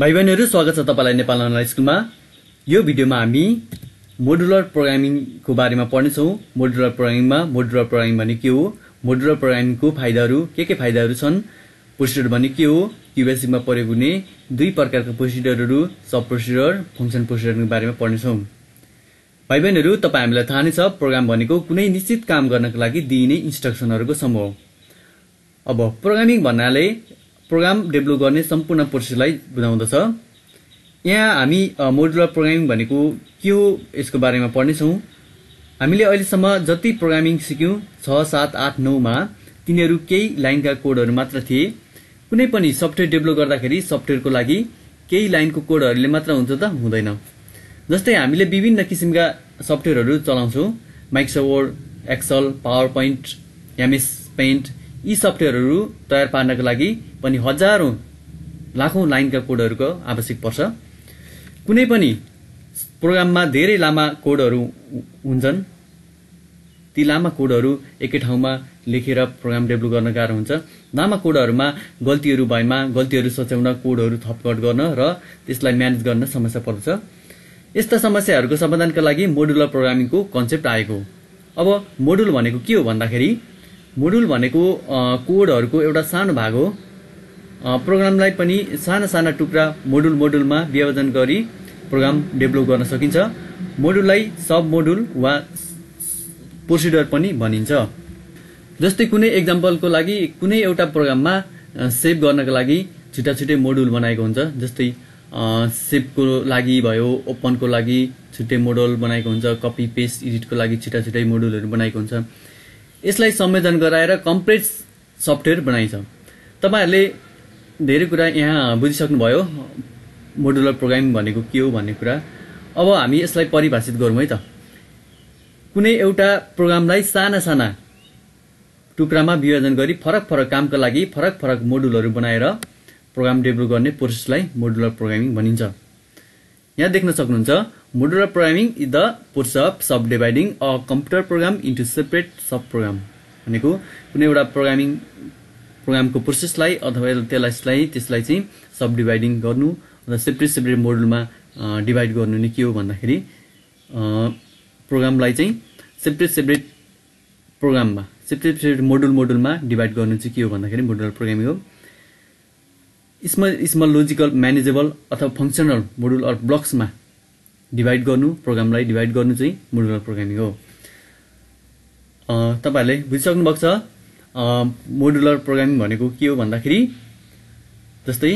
भाइ बहिनीहरु स्वागत छ तपाईलाई नेपाल अनलाइन स्कुलमा। यो भिडियोमा हामी मोडुलर प्रोग्रामिङको बारेमा पढ्ने छौं। मोडुलर प्रोग्रामिङ भने के हो, मोडुलर प्रोग्रामिङको फाइदाहरु के फाइदाहरु छन्, प्रोसिजर भने के हो, क्युबेसिकमा प्रयोग हुने दुई प्रकारका प्रोसिजरहरु सब प्रोसिजर, फंक्सन प्रोसिजरको बारेमा पढ्ने छौं। भाइ बहिनीहरु तपाई हामीलाई थाहा नै छ प्रोग्राम भनेको कुनै निश्चित काम गर्नको लागि दिइने इन्स्ट्रक्सनहरुको समूह। अब प्रोग्रामिङ भन्नाले प्रोग्राम डेभलप गर्ने सम्पूर्ण प्रोसेसलाई बुझाउँदछ। यहाँ हामी मोडुलर प्रोग्रामिङ भनेको के हो यसको बारेमा पढ्ने छौं। हामीले अहिलेसम्म जति प्रोग्रामिङ सिक्यौं 6, 7, 8, 9 मा तिनीहरू केही लाइनका कोडहरू मात्र थिए। कुनै पनि सफ्टवेयर डेभलप गर्दाखेरि सफ्टवेयरको लागि केही लाइनको कोडहरूले मात्र हुन्छ त हुँदैन। जस्तै हामीले विभिन्न किसिमका सफ्टवेयरहरू चलाउँछौं, Microsoft Word, Excel, PowerPoint, MS pant. यी सफ्टवेयरहरू तयार पार्नका लागि पनि हजारौं लाखौं लाइनका कोडहरूको आवश्यक पर्छ। कुनै पनि प्रोग्राममा धेरै लामा कोडहरू हुन्छन्। ती लामा कोडहरू एकै ठाउँमा लेखेर प्रोग्राम डेभलप गर्न गाह्रो हुन्छ। लामा कोडहरूमा गल्तीहरू भएमा गल्तीहरू सच्याउन, कोडहरू थपघट गर्न र त्यसलाई म्यानेज गर्न समस्या पर्छ। यस्ता समस्याहरूको समाधानका लागि मोडुलर प्रोग्रामिङको कन्सेप्ट आएको। अब मोडुल भनेको के हो भन्दाखेरि मोडुल भनेको कोडहरुको एउटा सानो भाग हो। प्रोग्रामलाई पनि साना साना टुक्रा मोडुलमा विभाजन गरी प्रोग्राम डेभलप गर्न सकिन्छ। मोडुललाई सब मोडुल वा प्रोसिजर पनि भनिन्छ। जस्तै कुनै एक्जाम्पलको लागि कुनै एउटा प्रोग्राममा सेभ गर्नका लागि छुट्टा छुट्टै मोडुल बनाएको हुन्छ। जस्तै सेभको लागि भयो, ओपनको लागि छुट्टै मोडुल बनाएको हुन्छ, कपी पेस्ट एडिटको लागि छुट्टा छुट्टै मोडुलहरू बनाएको हुन्छ। यसलाई संयोजन गराएर कम्प्लेक्स सफ्टवेयर बनाइन्छ। तपाईहरुले धेरै कुरा यहाँ बुझिसक्नुभयो मोडुलर प्रोग्रामिङ भनेको के हो भन्ने कुरा। अब हामी यसलाई परिभाषित गरौँ है त। कुनै एउटा प्रोग्रामलाई साना साना टुक्रामा विभाजन गरी फरक कामका लागि फरक मोडुलहरू बनाएर प्रोग्राम डेभलप गर्ने प्रोसेसलाई मोडुलर प्रोग्रामिङ भनिन्छ। यहाँ देख्न सक्नुहुन्छ modular programming is the process of subdividing a computer program into separate sub programme. भनेको कुनै एउटा प्रोग्रामको प्रोसेसलाई अथवा त्यसलाई चाहिँ सब डिवाइडिङ गर्नु र सेपरेट मोडुलमा डिवाइड गर्नु नि के हो भन्दाखेरि प्रोग्रामलाई चाहिँ सेपरेट प्रोग्राममा सेपरेट मोडुलमा डिवाइड गर्नु चाहिँ के हो भन्दाखेरि मोडुलर प्रोग्रामिङ हो। स्मल लॉजिकल म्यानेजेबल अथवा फंक्शनल मोडुल अर ब्लक्समा डिवाइड गर्नु, प्रोग्रामलाई डिवाइड गर्नु चाहिँ मोडुलर प्रोग्रामिङ हो। तपाईहरुले बुझिसक्नु भएको छ मोडुलर प्रोग्रामिङ भनेको के हो भन्दाखेरि जस्तै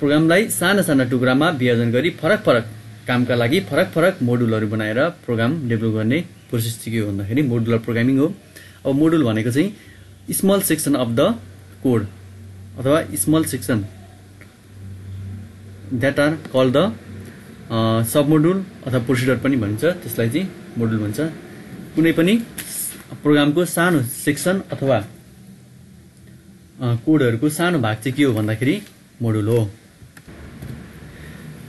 प्रोग्रामलाई साना साना टुक्रामा विभाजन गरी फरक कामका लागि फरक मोडुलहरू बनाएर प्रोग्राम डेभलप गर्ने प्रोसेस चाहिँ के हो भन्दाखेरि मोडुलर प्रोग्रामिङ हो। अब मोडुल भनेको चाहिँ small section of the code अथवा small section that are called the sub module अथवा प्रोसिजर पनि भनिन्छ। त्यसलाई चाहिँ मोडुल भन्छ। कुनै पनि प्रोग्रामको सानो सेक्सन अथवा कोडहरुको सानो भाग चाहिँ के हो भन्दाखेरि मोडुल हो।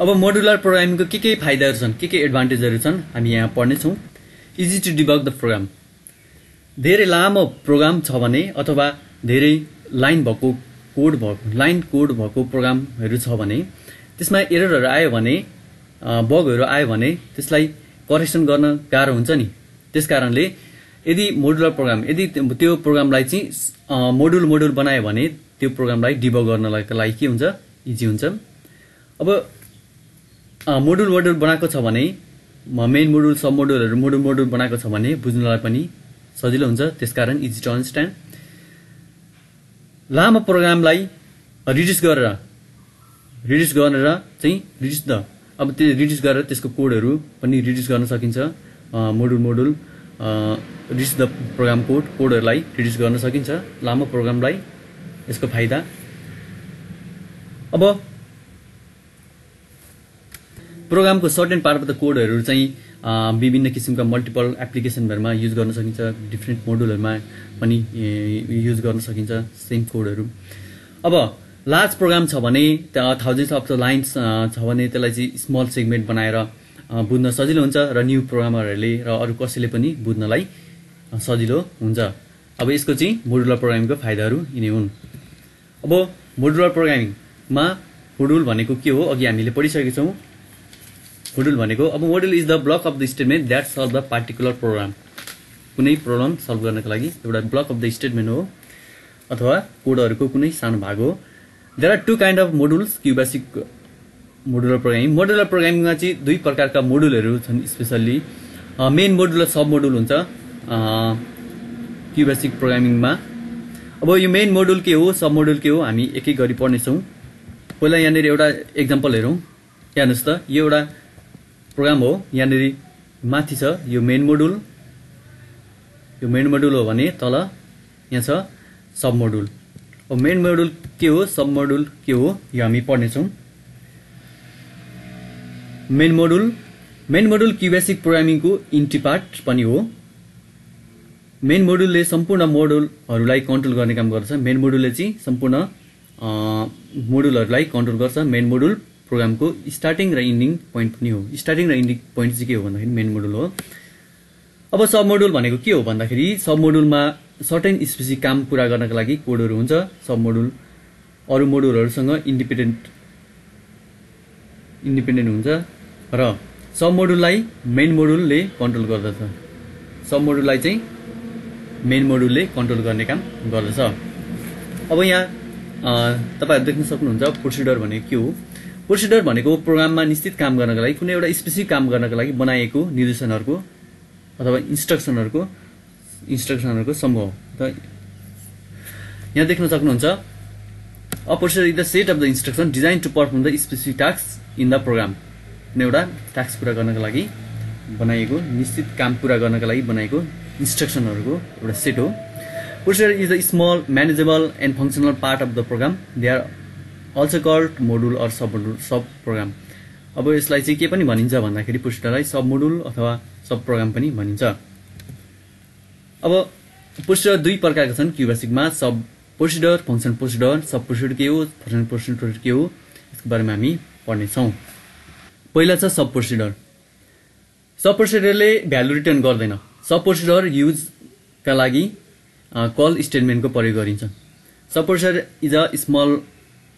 अब मोडुलर प्रोग्रामिङको के फाइदाहरु छन्, के एडभान्टेजहरु छन् हामी यहाँ पढ्ने छौं। Easy to debug the program. धेरै लामो प्रोग्राम छ भने अथवा धेरै लाइन कोड भएको प्रोग्रामहरु छ भने त्यसमा एररहरु आयो भने, बगहरु आयो भने त्यसलाई करेक्सन गर्न गाह्रो हुन्छ नि। त्यसकारणले यदि मोडुलर प्रोग्राम यदि त्यो प्रोग्रामलाई चाहिँ मोडुल बनायो भने त्यो प्रोग्रामलाई डिबग गर्नलाई के हुन्छ, इजी हुन्छ। अब मोडुल बनाएको छ भने मेन मोडुल सब मोडुलहरु मोडुल बनाएको छ भने बुझ्नलाई पनि सजिलो हुन्छ। त्यसकारण इजी टु अन्डरस्ट्यान्ड। लामो प्रोग्रामलाई रिड्युस गरेर चाहिँ रिड्युस गरेर त्यसको कोडहरू पनि रिड्युस गर्न सकिन्छ। मोडुल रिड्युस द प्रोग्राम कोडहरूलाई रिड्युस गर्न सकिन्छ लामो प्रोग्रामलाई। यसको फाइदा। अब प्रोग्रामको short and part of the कोडहरू चाहिँ विभिन्न किसिमका मल्टिपल एप्लिकेसनहरुमा युज गर्न सकिन्छ। डिफ्रेन्ट मोडुलहरुमा पनि युज गर्न सकिन्छ सेम कोडहरू। अब लार्ज प्रोग्राम छ भने थाउजन्ड्स अफ द लाइन्स छ भने त्यसलाई चाहिँ स्मल सेगमेन्ट बनाएर बुझ्न सजिलो हुन्छ र न्यू प्रोग्रामरहरूले र अरू कसैले पनि बुझ्नलाई सजिलो हुन्छ। अब यसको चाहिँ मोडुलर प्रोग्रामिङको फाइदाहरू यिनै हुन्। अब मोडुलर प्रोग्रामिङमा हुडुल भनेको के हो अघि हामीले पढिसकेका छौं। हुडुल भनेको अब हुडुल is the block of the statement that solve the particular program. कुनै प्रब्लम सल्भ गर्नका लागि एउटा ब्लक अफ द स्टेटमेन्ट हो अथवा कोडहरुको कुनै सानो भाग हो। There are two kind of modules, Q basic modular programming. Modular प्रोग्रामिङमा चाहिँ दुई प्रकारका मोडुलहरू छन्, स्पेशली मेन मोडुल र सब मोडुल हुन्छ क्यू बेसिक प्रोग्रामिङमा। अब यो मेन मोडुल के हो, सब मोडुल के हो, हामी एक एक गरी पढ्ने छौं। पहिला यहाँ एउटा एक्जाम्पल हेरौं। यहाँ हेर्नुस् त, यो एउटा प्रोग्राम हो, यहाँ माथि छ यो मेन मोडुल, यो मेन मोडुल हो भने तल यहाँ छ सब मोडुल। अब मेन मोडुल के हो, सब मोडुल के हो, यो हामी पढ्ने छौं। Main module, main module Q basic प्रोग्रामिङको इन्ट्री पार्ट पनि हो। मेन मोडुलले सम्पूर्ण मोडुलहरूलाई कन्ट्रोल गर्ने काम गर्छ। मेन मोडुलले चाहिँ सम्पूर्ण मोडुलहरूलाई कन्ट्रोल गर्छ। मेन मोडुल प्रोग्रामको स्टार्टिङ र एन्डिङ पोइन्ट पनि हो। स्टार्टिङ र एन्डिङ पोइन्ट चाहिँ के हो भन्दाखेरि मेन मोडुल हो। अब सब मोडुल भनेको के हो भन्दाखेरि सब मोडुलमा सर्टेन स्पेसिफिक काम पूरा गर्नका लागि कोडहरू हुन्छ। सब मोडुल अरू मोडुलहरूसँग इन्डिपेन्डेन्ट हुन्छ र सब मोडुललाई मेन मोडुलले कन्ट्रोल गर्दछ। सब मोडुललाई चाहिँ मेन मोडुलले कन्ट्रोल गर्ने काम गर्दछ। अब यहाँ तपाईहरु देख्न सक्नुहुन्छ प्रोसिडर भनेको के हो। प्रोसिडर भनेको प्रोग्राममा निश्चित काम गर्नका लागि, कुनै एउटा स्पेसिफिक काम गर्नका लागि बनाएको निर्देशनहरुको अथवा इन्स्ट्रक्सनहरुको समूह हो। यहाँ देख्न सक्नुहुन्छ a procedure is the set of the instruction design to perform the specific task in the program. कुनै एउटा टास्क पूरा गर्नका लागि बनाइएको, निश्चित काम पूरा गर्नका लागि बनाइएको इन्स्ट्रक्सनहरुको एउटा सेट हो। Procedure is a small manageable and functional part of the program. They are also called module or sub module sub program. अब यसलाई चाहिँ के पनि भनिन्छ भन्दाखेरि प्रोसिडरलाई सब मोडुल अथवा सब प्रोग्राम पनि भनिन्छ। अब प्रोसिडर दुई प्रकारका छन् क्यू बेसिकमा, sub procedure, function procedure. Sub procedure के हो, फंक्शन प्रोसिडर के हो, यसको बारेमा हामी पढ्ने छौं। पहिला छ सब प्रोसिडर। सब प्रोसिडरले भ्यालु रिटर्न गर्दैन। सब प्रोसिडर युज का लागि कल स्टेटमेन्टको प्रयोग गरिन्छ। Sub procedure is a small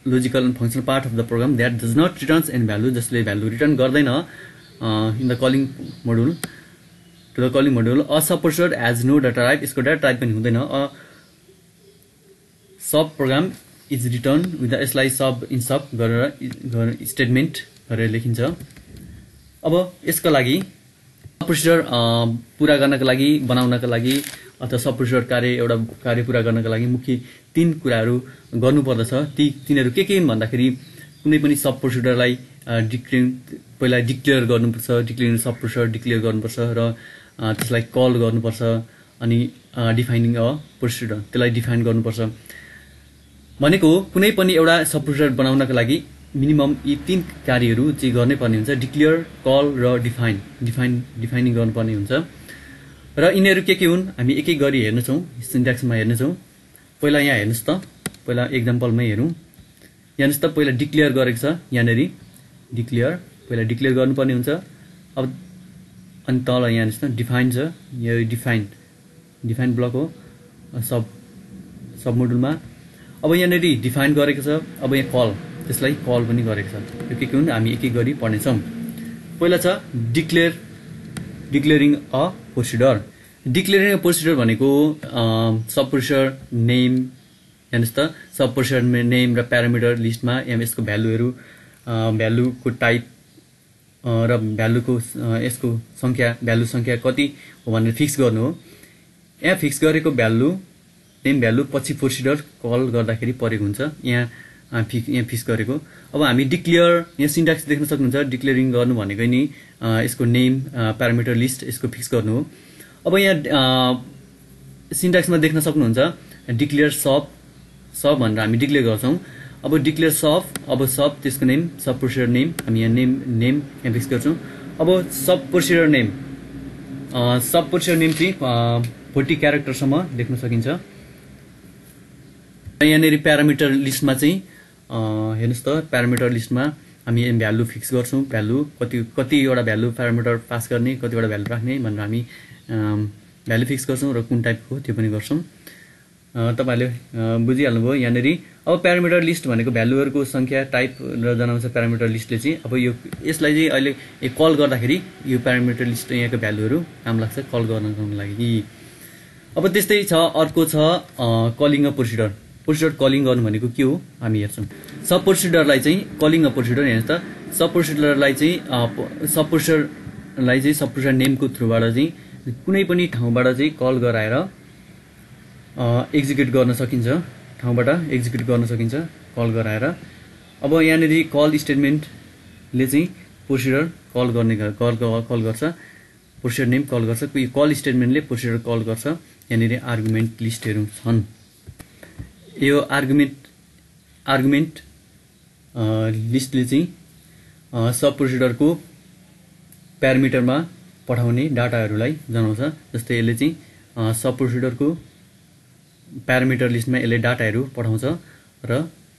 logical and functional part of the program that does not returns any value. जसले भ्यालु रिटर्न गर्दैन in the calling module to the calling module. A sub procedure has no data type, यसको data type पनि हुँदैन। A sub program is return with यसलाई sub in सब गरेर statement गरेर लेखिन्छ। अब यसको लागि सब प्रोसिडर पूरा गर्नका लागि बनाउनका लागि अथवा सब प्रोसिडर एउटा कार्य पूरा गर्नका लागि मुख्य तीन कुराहरू गर्नुपर्दछ। तिनीहरू के हुन् भन्दाखेरि कुनै पनि सब प्रोसिडरलाई पहिला डिक्लेयर गर्नुपर्छ। डिक्लेयर सब प्रोसिडर डिक्लेयर गर्नुपर्छ र त्यसलाई कल गर्नुपर्छ। अनि डिफाइनिङ अ प्रोसिडर, त्यसलाई डिफाइन गर्नुपर्छ। भनेको कुनै पनि एउटा सब प्रोसिडर बनाउनका लागि मिनिमम यी तीन कार्यहरू चाहिँ गर्नै पर्ने हुन्छ, डिक्लेयर, कल र डिफाइनिङ गर्नुपर्ने हुन्छ। र यिनीहरू के हुन् हामी एक एक गरी हेर्नेछौँ, सिन्ट्याक्समा हेर्नेछौँ। पहिला यहाँ हेर्नुहोस् त, पहिला एक्जाम्पलमै हेरौँ। हेर्नुहोस् त, पहिला डिक्लेयर गरेको छ, यहाँनेरि डिक्लेयर, पहिला डिक्लेयर गर्नुपर्ने हुन्छ। अब अनि तल यहाँ हेर्नुहोस् त डिफाइन छ, यो डिफाइन ब्लक हो सब मोडुलमा। अब यहाँनेरि डिफाइन गरेको छ। अब यहाँ कल, त्यसलाई कल पनि गरेको छ। यो के हुन् हामी एक एक गरी पढ्नेछौँ। पहिला छ declaring a procedure. Declaring a procedure भनेको सब प्रोसिडर नेम, हेर्नुहोस् त सब प्रोसिडर नेम र प्यारामिटर लिस्टमा यसको भ्यालुको टाइप र भ्यालुको यसको संख्या, भ्यालु संख्या कति हो भनेर फिक्स गर्नु हो। यहाँ फिक्स गरेको भ्यालु नेम भ्यालु पछि प्रोसिडर कल गर्दाखेरि प्रयोग हुन्छ। यहाँ फिक्स गरेको। अब हामी डिक्लेयर, यहाँ सिन्ट्याक्स देख्न सक्नुहुन्छ। डिक्लेयरिङ गर्नु भनेको नि यसको नेम, प्यारामिटर लिस्ट यसको फिक्स गर्नु हो। अब यहाँ सिन्ट्याक्समा देख्न सक्नुहुन्छ डिक्लेयर सब भनेर हामी डिक्लेयर गर्छौँ। अब डिक्लेयर सब त्यसको नेम, सब प्रोसिडर नेम, हामी यहाँ नेम यहाँ फिक्स गर्छौँ। अब सब प्रोसिडर नेम चाहिँ 40 क्यारेक्टरसम्म लेख्न सकिन्छ। यहाँनेरि प्यारामिटर लिस्टमा चाहिँ हेर्नुहोस् त, प्यारामिटर लिस्टमा हामी भ्यालु फिक्स गर्छौँ। भ्यालु कतिवटा भ्यालु प्यारामिटर पास गर्ने, कतिवटा भ्यालु राख्ने भनेर हामी भ्यालु फिक्स गर्छौँ र कुन टाइपको त्यो पनि गर्छौँ। तपाईले बुझिहाल्नुभयो। यानेर अब प्यारामिटर लिस्ट भनेको भ्यालुहरुको संख्या टाइप र जनाउँछ प्यारामिटर लिस्टले चाहिँ। अब यो यसलाई चाहिँ अहिले कल गर्दाखेरि यो प्यारामिटर लिस्ट यहाँको भ्यालुहरु काम लाग्छ कल गर्नको लागि। अब त्यस्तै छ अर्को छ calling a procedure. Procedure calling गर्नु भनेको के हो हामी हेर्छौं। सब प्रोसिडरलाई चाहिँ कलिङ अ प्रोसिडर हेर्नुहोस् त। सब प्रोसिडरलाई चाहिँ सब प्रोसिडर नेमको थ्रुबाट चाहिँ कुनै पनि ठाउँबाट चाहिँ कल गराएर एक्जिक्युट गर्न सकिन्छ, ठाउँबाट एक्जिक्युट गर्न सकिन्छ कल गराएर। अब यहाँनेर कल स्टेटमेन्टले चाहिँ प्रोसिडर कल गर्ने कल गर्छ, प्रोसिडर नेम कल गर्छ। यो कल स्टेटमेन्टले प्रोसिडर कल गर्छ। यहाँनेर आर्गुमेन्ट लिस्टहरू छन्। यो आर्गुमेन्ट लिस्टले चाहिँ सब प्रोसिडरको प्यारामिटरमा पठाउने डाटाहरूलाई जनाउँछ। जस्तै यसले चाहिँ सब प्रोसिडरको प्यारामिटर लिस्टमा यसले डाटाहरू पठाउँछ र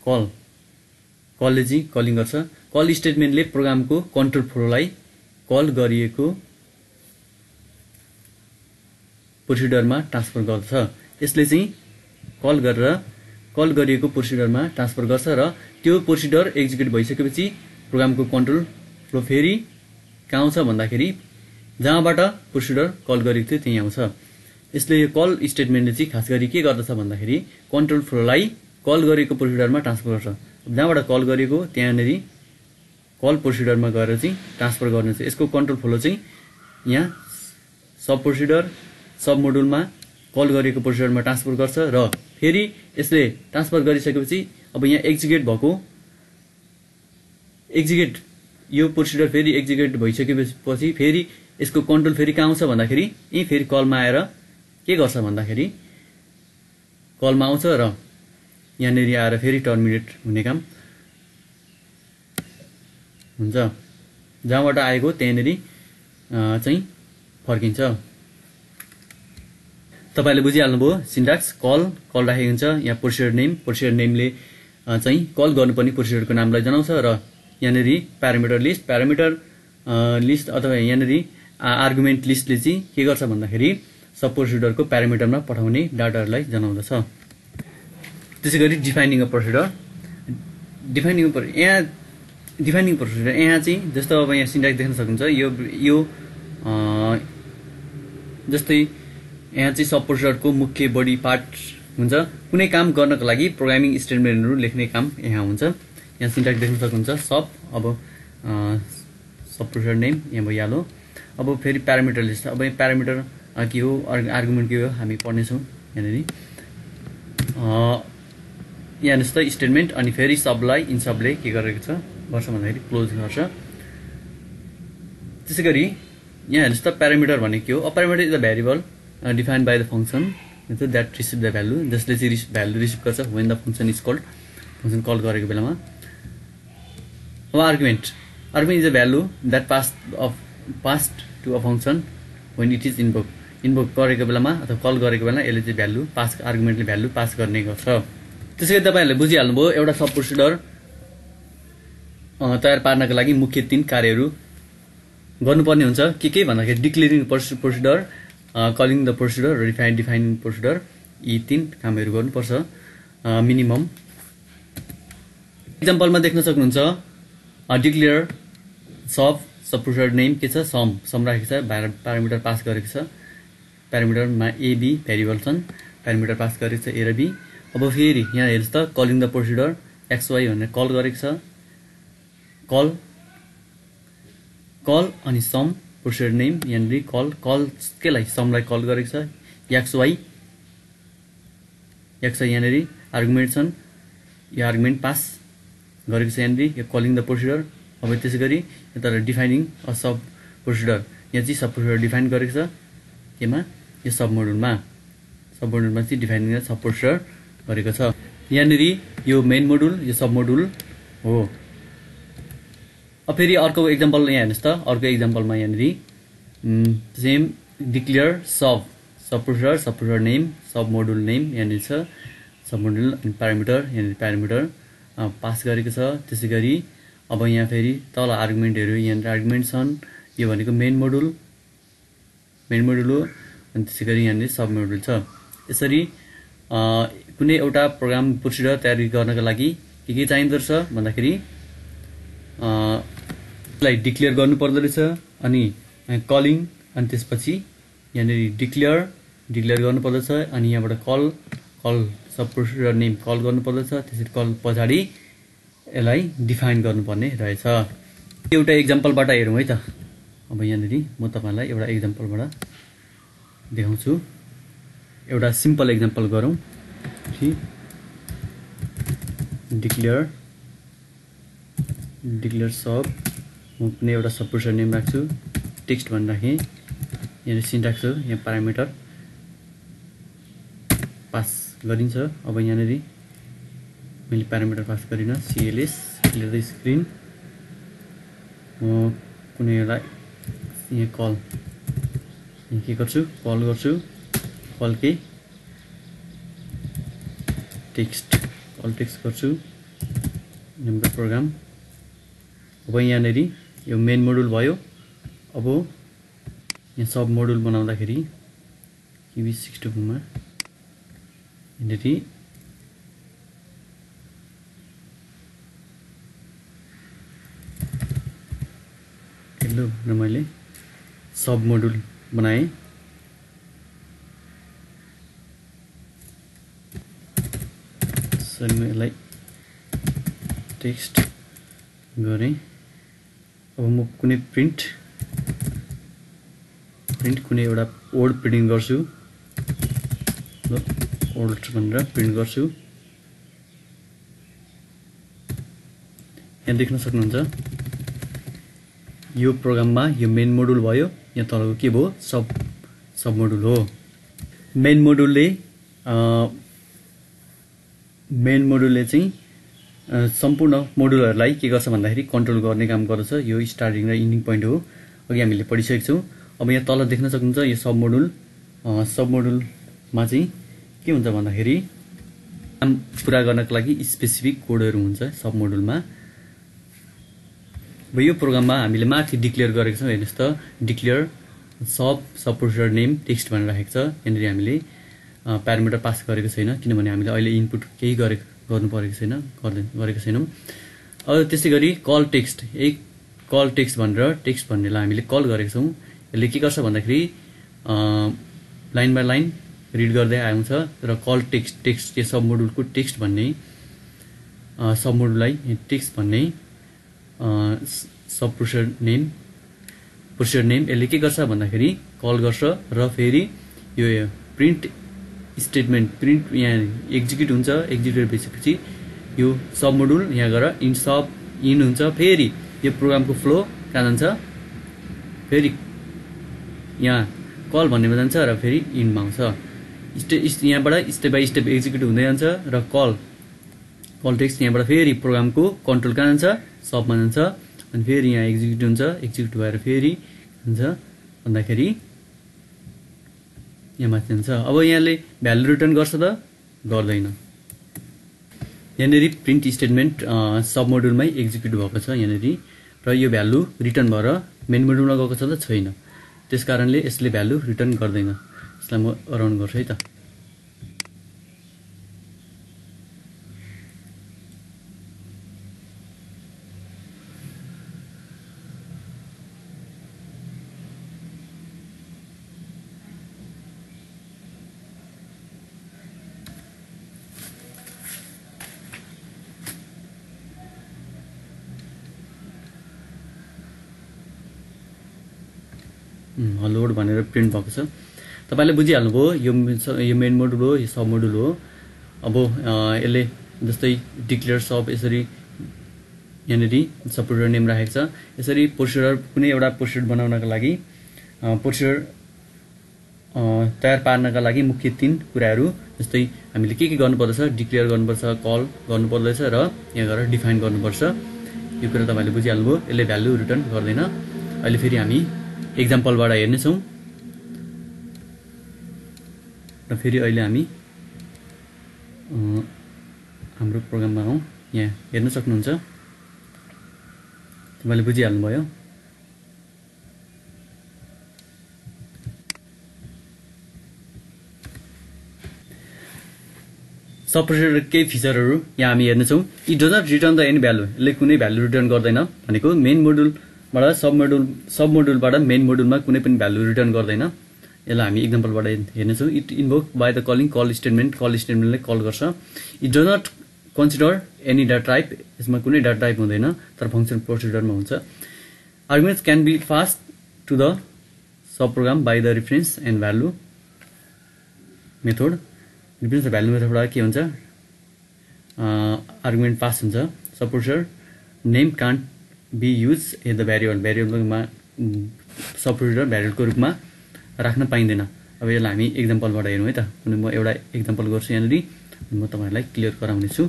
कलले चाहिँ कलिङ गर्छ। कल स्टेटमेन्टले प्रोग्रामको कन्ट्रोल फ्लोलाई कल गरिएको प्रोसिडरमा ट्रान्सफर गर्छ। यसले चाहिँ कल गरिएको प्रोसिडरमा ट्रान्सफर गर्छ र त्यो प्रोसिडर एक्जिक्युट भइसकेपछि प्रोग्रामको कन्ट्रोल फ्लो फेरि कहाँ आउँछ भन्दाखेरि जहाँबाट प्रोसिडर कल गरेको थियो त्यहीँ आउँछ। यसले कल स्टेटमेन्टले चाहिँ खास गरी के गर्दछ भन्दाखेरि कन्ट्रोल फ्लोलाई कल गरेको प्रोसिडरमा ट्रान्सफर गर्छ। जहाँबाट कल गरेको त्यहाँनेरि कल प्रोसिडरमा गएर चाहिँ ट्रान्सफर गर्नु छ। यसको कन्ट्रोल फ्लो चाहिँ यहाँ सब प्रोसिडर सब मोडुलमा कल गरेको प्रोसिडरमा ट्रान्सफर गर्छ र फेरि यसले ट्रान्सफर गरिसकेपछि अब यहाँ एक्जिक्युट यो प्रोसिडर फेरि एक्जिक्युट भइसकेपछि फेरि यसको कन्ट्रोल फेरि कहाँ आउँछ भन्दाखेरि यहीँ फेरि कलमा आएर के गर्छ भन्दाखेरि कलमा आउँछ र यहाँनेरि आएर फेरि टर्मिनेट हुने काम हुन्छ। जहाँबाट आएको त्यहाँनेरि चाहिँ फर्किन्छ। तपाईले बुझिहाल्नुभयो सिन्ट्याक्स। कल राखेको हुन्छ। यहाँ प्रोसिडर नेमले चाहिँ कल गर्नुपर्ने प्रोसिडरको नामलाई जनाउँछ र यहाँनेरि प्यारामिटर लिस्ट अथवा यहाँनेरि आर्गुमेन्ट लिस्टले चाहिँ के गर्छ भन्दाखेरि सब प्रोसिडरको प्यारामिटरमा पठाउने डाटाहरूलाई जनाउँदछ। त्यसैगरी डिफाइनिङ प्रोसिडर यहाँ चाहिँ जस्तो अब यहाँ सिन्ट्याक्स देख्न सक्नुहुन्छ। यो जस्तै यहाँ चाहिँ सब प्रोसिडरको मुख्य बडी पार्ट हुन्छ। कुनै काम गर्नको लागि प्रोग्रामिङ स्टेटमेन्टहरू लेख्ने काम यहाँ हुन्छ। यहाँ सिन्ट्याक्स देख्न सक्नुहुन्छ। सब प्रोसिडर नेम यहाँ भइहाल्यो। अब फेरि प्यारामिटर लिस्ट। अब यहाँ प्यारामिटर के हो आर्गुमेन्ट के हो हामी पढ्नेछौँ। यहाँ जस्तो स्टेटमेन्ट अनि फेरि सबलाई इनसबले के गरेको गर्छ भन्दाखेरि क्लोज गर्छ। त्यसै गरी यहाँ जस्तो प्यारामिटर भनेको के हो। A parameter is a variable defined by the function that receive the value. जसले चाहिँ भ्यालु रिसिभ गर्छ when the function is called, function call गरेको बेलामा। अब argument is a value that passed to a function when it is invoke गरेको बेलामा अथवा call गरेको बेला यसले चाहिँ भ्यालु पास आर्गुमेन्टले भ्यालु पास गर्ने गर्छ। त्यसै गरी तपाईँहरूले बुझिहाल्नुभयो एउटा सब प्रोसिडर तयार पार्नको लागि मुख्य तीन कार्यहरू गर्नुपर्ने हुन्छ। के भन्दाखेरि declaring procedure, calling the procedure, defining procedure. यी तीन कामहरू गर्नुपर्छ मिनिमम। इक्जाम्पलमा देख्न सक्नुहुन्छ डिक्लेयर सब प्रोसिडर नेम के छ सम राखेको छ, प्यारामिटर पास गरेको छ। प्यारामिटरमा ए बी भेरिएबल छन्, प्यारामिटर पास गरेको छ ए र बी। अब फेरि यहाँ हेर्नुहोस् त कलिङ द प्रोसिडर एक्सवाई भनेर कल गरेको छ। कल अनि सम प्रोसिडर नेम यहाँनिर कल केलाई समलाई कल गरेको छ। एक्सवाई यहाँनिर आर्गुमेन्ट छन्, यो आर्गुमेन्ट पास गरेको छ यहाँनिर, यो कलिङ द प्रोसिडर। अब त्यसै गरी यता डिफाइनिङ अ सब प्रोसिडर, यहाँ चाहिँ सब प्रोसिडर डिफाइन गरेको छ केमा, यो सब मोडुलमा चाहिँ डिफाइनिङ सब प्रोसिडर गरेको छ। यहाँनिर यो मेन मोडुल, यो सब मोडुल हो। अब फेरि अर्को एक्जाम्पल यहाँ हेर्नुहोस् त। अर्को एक्जाम्पलमा यहाँनिर same declare sub procedure name, sub module name यहाँनिर छ, सब मोडुल अनि प्यारामिटर यहाँनिर प्यारामिटर पास गरेको छ। त्यसै गरी अब यहाँ फेरि तल आर्गुमेन्टहरू, यहाँनिर आर्गुमेन्ट छन्। यो भनेको मेन मोडुल हो अनि त्यसै गरी यहाँनिर सब मोडुल छ। यसरी कुनै एउटा प्रोग्राम प्रोसिजर तयारी गर्नका लागि के चाहिँदो रहेछ भन्दाखेरि लाई डिक्लेयर गर्नु पर्दो रहेछ अनि कलिङ अनि त्यसपछि यानी डिक्लेयर गर्नु पर्दछ अनि यहाँबाट call sub procedure name call गर्नु पर्दछ त्यसरी कल पछाडी यसलाई डिफाइन गर्नुपर्ने रहेछ। एउटा एक्जम्पलबाट हेरौँ है त। अब यहाँनेरि म तपाईलाई एउटा एक्जम्पलबाट देखाउँछु। एउटा सिम्पल एक्जम्पल गरौँ। ठीक डिक्लेयर सब म पनि एउटा सब प्रोसिजर नेम राख्छु। टेक्स्ट भन्दाखेरि यहाँ सिन्ट्याक्स हो, यहाँ प्यारामिटर पास गरिन्छ। अब यहाँनेरि मैले प्यारामिटर पास गरिन, सीएलएस क्लियर द स्क्रिन म कुनै एउटा यहाँ कल के गर्छु, कल के टेक्स्ट गर्छु नम्बर प्रोग्राम। अब यहाँनेरि यो मेन मोडुल भयो। अब यहाँ सब मोडुल बनाउँदाखेरि किबी 64 मा यहाँनेरि हेलो र मैले सब मोडुल बनाएँ। यसलाई टेक्स्ट गरेँ। अब म कुनै प्रिन्ट कुनै एउटा वर्ड प्रिन्टिङ गर्छु, वर्ड भनेर प्रिन्ट गर्छु। यहाँ देख्न सक्नुहुन्छ यो प्रोग्राममा यो मेन मोडुल भयो, यहाँ तलको के भयो सब मोडुल हो। मेन मोडुलले चाहिँ सम्पूर्ण मोडुलहरुलाई के गर्छ भन्दाखेरि कन्ट्रोल गर्ने काम गर्छ। यो स्टार्टिङ र एन्डिङ पोइन्ट हो, अघि हामीले पढिसकेको छौं। अब यहाँ तल देख्न सक्नुहुन्छ यो सब मोडुलमा चाहिँ के हुन्छ भन्दाखेरि काम पूरा गर्नको लागि स्पेसिफिक कोडहरु हुन्छ सब मोडुलमा। अब यो प्रोग्राममा हामीले माथि डिक्लेयर गरेको छौं, हेर्नुस् त declare sub procedure name text भनेर राखेको छ। यहाँनेरि हामीले प्यारामिटर पास गरेको छैन किनभने हामीले अहिले इनपुट केही गरेको छैनौं। अब त्यसै गरी कल टेक्स्ट भनेर टेक्स्ट भन्नेलाई हामीले कल गरेको छौं। यसले के गर्छ भन्दाखेरि लाइन बाइ लाइन रिड गर्दै आउँछ र कल टेक्स्ट के सब मोडुलको टेक्स्ट भन्ने सब मोडुललाई टेक्स्ट भन्ने सब प्रोसिजर नेम यसले के गर्छ भन्दाखेरि कल गर्छ र फेरि यो प्रिन्ट स्टेटमेन्ट प्रिन्ट यहाँ एक्जिक्युट हुन्छ। एक्जिक्युट भएपछि यो सब मोडुल यहाँ गएर इन हुन्छ। फेरि यो प्रोग्रामको फ्लो कहाँ जान्छ, फेरि यहाँ कल भन्नेमा जान्छ र फेरि इनमा आउँछ। यहाँबाट स्टेप बाई स्टेप एक्जिक्युट हुँदै जान्छ र कल टेक्स्ट यहाँबाट फेरि प्रोग्रामको कन्ट्रोल कहाँ जान्छ, सबमा जान्छ। अनि फेरि यहाँ एक्जिक्युट हुन्छ, एक्जिक्युट भएर फेरि हुन्छ भन्दाखेरि यहाँ माथि जान्छ। अब यहाँले भ्यालु रिटर्न गर्छ त गर्दैन। यहाँनेरि प्रिन्ट स्टेटमेन्ट सब मोडुलमै एक्जिक्युट भएको छ यहाँनेरि र यो भ्यालु रिटर्न भएर मेन मोडुलमा गएको छ त छैन, त्यसकारणले यसले भ्यालु रिटर्न गर्दैन। यसलाई म अराउन्ड गर्छु है त। लोड भनेर प्रिन्ट भएको छ, तपाईले बुझिहाल्नुभयो। यो मेन मोडुल हो, यो सब मोडुल हो। अब यसले जस्तै डिक्लेयर सब यसरी यहाँनेरि सब प्रोसिजर नेम राखेको छ। यसरी प्रोसिजर कुनै एउटा प्रोसिजर बनाउनका लागि प्रोसिजर तयार पार्नका लागि मुख्य तीन कुराहरू जस्तै हामीले के गर्नुपर्दछ, डिक्लेयर गर्नुपर्छ, कल गर्नुपर्दछ र यहाँ गएर डिफाइन गर्नुपर्छ। यो कुरा तपाईले बुझिहाल्नुभयो। यसले भ्यालु रिटर्न गर्दैन। अहिले फेरि हामी एक्जाम्पलबाट हेर्नेछौँ र फेरि अहिले हामी हाम्रो प्रोग्राममा आउँ। यहाँ हेर्न सक्नुहुन्छ, तपाईँले बुझिहाल्नुभयो। सपरेट एकै फिचरहरु यहाँ हामी हेर्न छौं। It does not return the any value, यसले कुनै भ्यालु रिटर्न गर्दैन भनेको मेन मोडुलबाट सब मोडुलबाट मेन मोडुलमा कुनै पनि भ्यालु रिटर्न गर्दैन। यसलाई हामी एक्जम्पलबाट हेर्न छौं। It invoke by the calling call statement, call स्टेटमेन्टले कल गर्छ। It does not consider any data type, यसमा कुनै डाटा टाइप हुँदैन तर फंक्सन प्रोसिडरमा हुन्छ। Arguments can be pass to the sub program by the reference and value method. Reference value मेथडबाट के हुन्छ, आर्गुमेन्ट पास हुन्छ। Sub procedure name can't be use as the variable, भेरिएबलमा सपोजर भेरिएबलको रूपमा राख्न पाइँदैन। अब यसलाई हामी एक्जम्पलबाट हेरौँ है त। म एउटा एक्जम्पल गर्छु यहाँनिर, म तपाईहरुलाई क्लियर गराउने छु।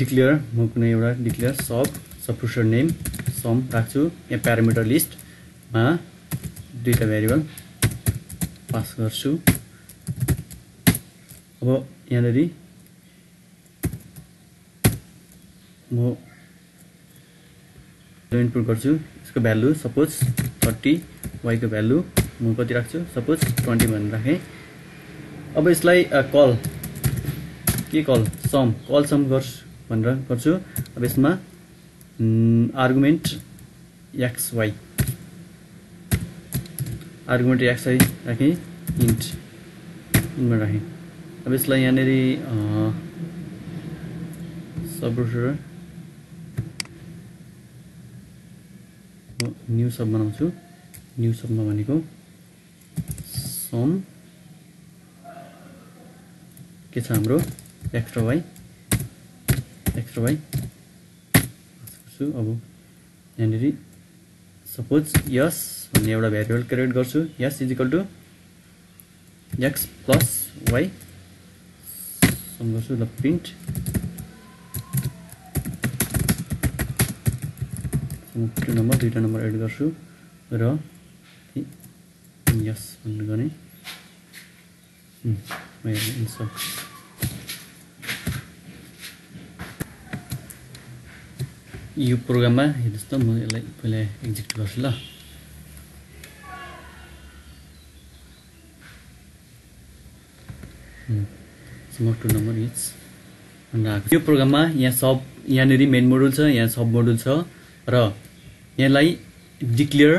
डिक्लेयर, म कुनै एउटा डिक्लेयर सपोजर नेम सम राख्छु। यहाँ प्यारामिटर लिस्ट मा दुईटा भेरिएबल पास गर्छु। अब यहाँ म इनपुट गर्छु, यसको भ्यालु सपोज 30, y को भ्यालु म कति राख्छु, सपोज 20 भनेर राखेँ। अब यसलाई कल के कल सम गर्छु भनेर गर्छु। अब यसमा आर्गुमेन्ट xy राखेँ, इन्टमा राखेँ। अब यसलाई यहाँनिर सबरूटिन न्यू सब बनाउँछु। न्यू सबमा भनेको सम के छ हाम्रो एक्स्ट्रा वाई गर्छु। अब यहाँनिर सपोज यस भन्ने एउटा भेरिएबल क्रिएट गर्छु। यस is equal to x plus y sum गर्छु। ल प्रिन्ट दुईटा नम्बर एड गर्छु र यस भन्ने गर्ने। यो प्रोग्राममा हेर्नुहोस् त, म यसलाई पहिला एक्जिक्युट गर्छु ल। नम्बर इज यो प्रोग्राममा यहाँ सब, यहाँनिर मेन मोडुल छ, यहाँ सब मोडुल छ र यहाँलाई डिक्लेयर,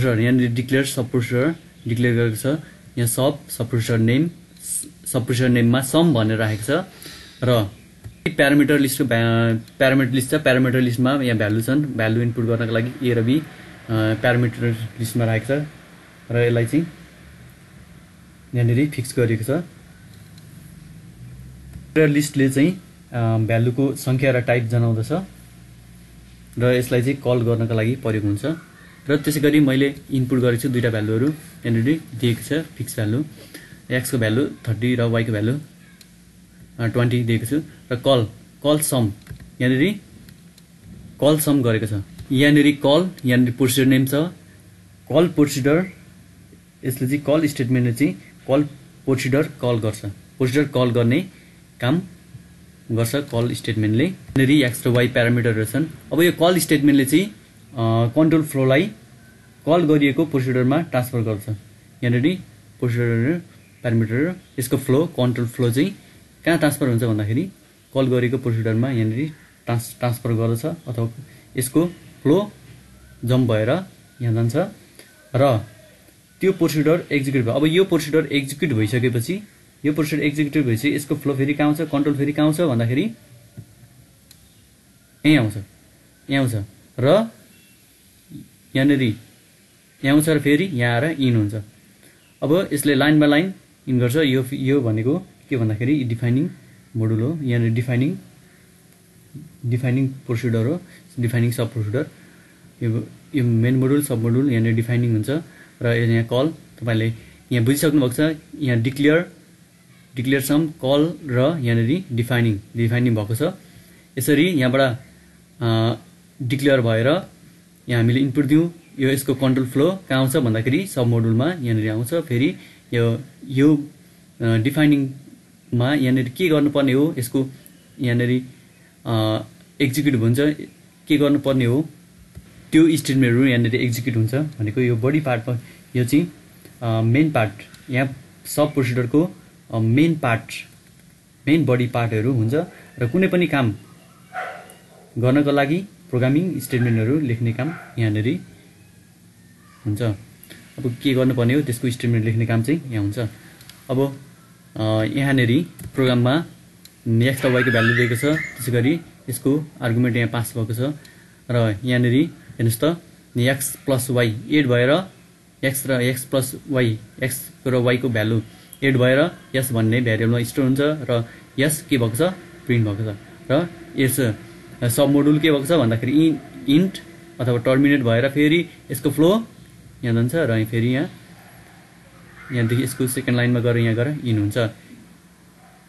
यहाँनिर डिक्लेयर सपोजर डिक्लेयर गरेको छ। यहाँ सपोजर नेममा सम भनेर राखेको छ र प्यारामिटर लिस्ट छ। प्यारामिटर लिस्टमा यहाँ भ्यालु छन्, भ्यालु इनपुट गर्नको लागि ए र बी प्यारामिटर लिस्टमा राखेको छ र यसलाई चाहिँ यहाँनिर फिक्स गरिएको छ। प्यारामिटर लिस्टले चाहिँ भ्यालुको संख्या र टाइप जनाउँदछ र यसलाई चाहिँ कल गर्नका लागि प्रयोग हुन्छ। र त्यसैगरी मैले इनपुट गरेको छु दुईटा भ्यालुहरू यहाँनिर दिएको छ, फिक्स भ्यालु। एक्सको भ्यालु 30 र वाईको भ्यालु 20 दिएको छु र कल सम यहाँनिर कल सम गरेको छ। यहाँनिर प्रोसिडर नेम छ, कल प्रोसिडर। यसले चाहिँ कल स्टेटमेन्टले चाहिँ कल प्रोसिडर कल गर्छ, प्रोसिडर कल गर्ने काम गर्छ कल स्टेटमेन्टले। यहाँनिर एक्स र वाई प्यारामिटरहरू छन्। अब यो कल स्टेटमेन्टले चाहिँ कन्ट्रोल फ्लोलाई कल गरिएको प्रोसिडरमा ट्रान्सफर गर्छ। यहाँनिर प्रोसिडर प्यारामिटर यसको फ्लो, कन्ट्रोल फ्लो चाहिँ कहाँ ट्रान्सफर हुन्छ भन्दाखेरि कल गरिएको प्रोसिडरमा यहाँनिर ट्रान्सफर गर्दछ, अथवा यसको फ्लो जम्प भएर यहाँ जान्छ र त्यो प्रोसिडर एक्जिक्युट भयो। अब यो प्रोसिडर एक्जिक्युट भइसकेपछि यसको फ्लो फेरि कहाँ आउँछ, कन्ट्रोल फेरि कहाँ आउँछ भन्दाखेरि यहीँ आउँछ र यहाँनिर र फेरि यहाँ आएर इन हुन्छ। अब यसले लाइन बाई लाइन इन गर्छ। यो भनेको के भन्दाखेरि डिफाइनिङ मोडुल हो। यहाँनिर डिफाइनिङ प्रोसिडर हो, डिफाइनिङ सब प्रोसिडर। यो मेन मोडुल, सब मोडुल यहाँनिर डिफाइनिङ हुन्छ। र यहाँ कल तपाईँले यहाँ बुझिसक्नु भएको छ। यहाँ डिक्लेयर सम, कल र यहाँनिर डिफाइनिङ भएको छ। यसरी यहाँबाट डिक्लेयर भएर यहाँ हामीले इनपुट दियौँ। यो यसको कन्ट्रोल फ्लो कहाँ आउँछ भन्दाखेरि सब मोडुलमा यहाँनिर आउँछ। फेरि यो डिफाइनिङमा यहाँनिर के गर्नुपर्ने हो, यसको यहाँनिर एक्जिक्युट हुन्छ, के गर्नुपर्ने हो त्यो स्टेटमेन्टहरु यहाँ एक्जिक्युट हुन्छ भनेको यो बडी पार्ट यो चाहिँ मेन पार्ट यहाँ सब प्रोसिडर को मेन पार्ट मेन बडी पार्टहरु हुन्छ र कुनै पनि काम गर्नको लागि प्रोग्रामिङ स्टेटमेन्टहरु लेख्ने काम यहाँ हुन्छ। अब के गर्नुपर्ने हो त्यसको स्टेटमेन्ट लेख्ने काम चाहिँ यहाँ हुन्छ। अब यहाँ प्रोग्राममा नेक्स्ट तपाईको भ्यालु दिएको छ त्यसैगरी यसको आर्गुमेन्ट यहाँ पास भएको छ र यहाँ हेर्नुस् त x प्लस वाई एड भएर x र x प्लस वाई x र y को भ्यालु एड भएर यस भन्ने भेरिएबलमा स्टोर हुन्छ र यस के भएको छ प्रिन्ट भएको छ र यस सब मोडुल के भएको छ भन्दाखेरि इन्ट अथवा टर्मिनेट भएर फेरि यसको फ्लो यहाँ जान्छ र फेरि यहाँ देखि यसको सेकेन्ड लाइनमा गएर यहाँ गएर इन हुन्छ।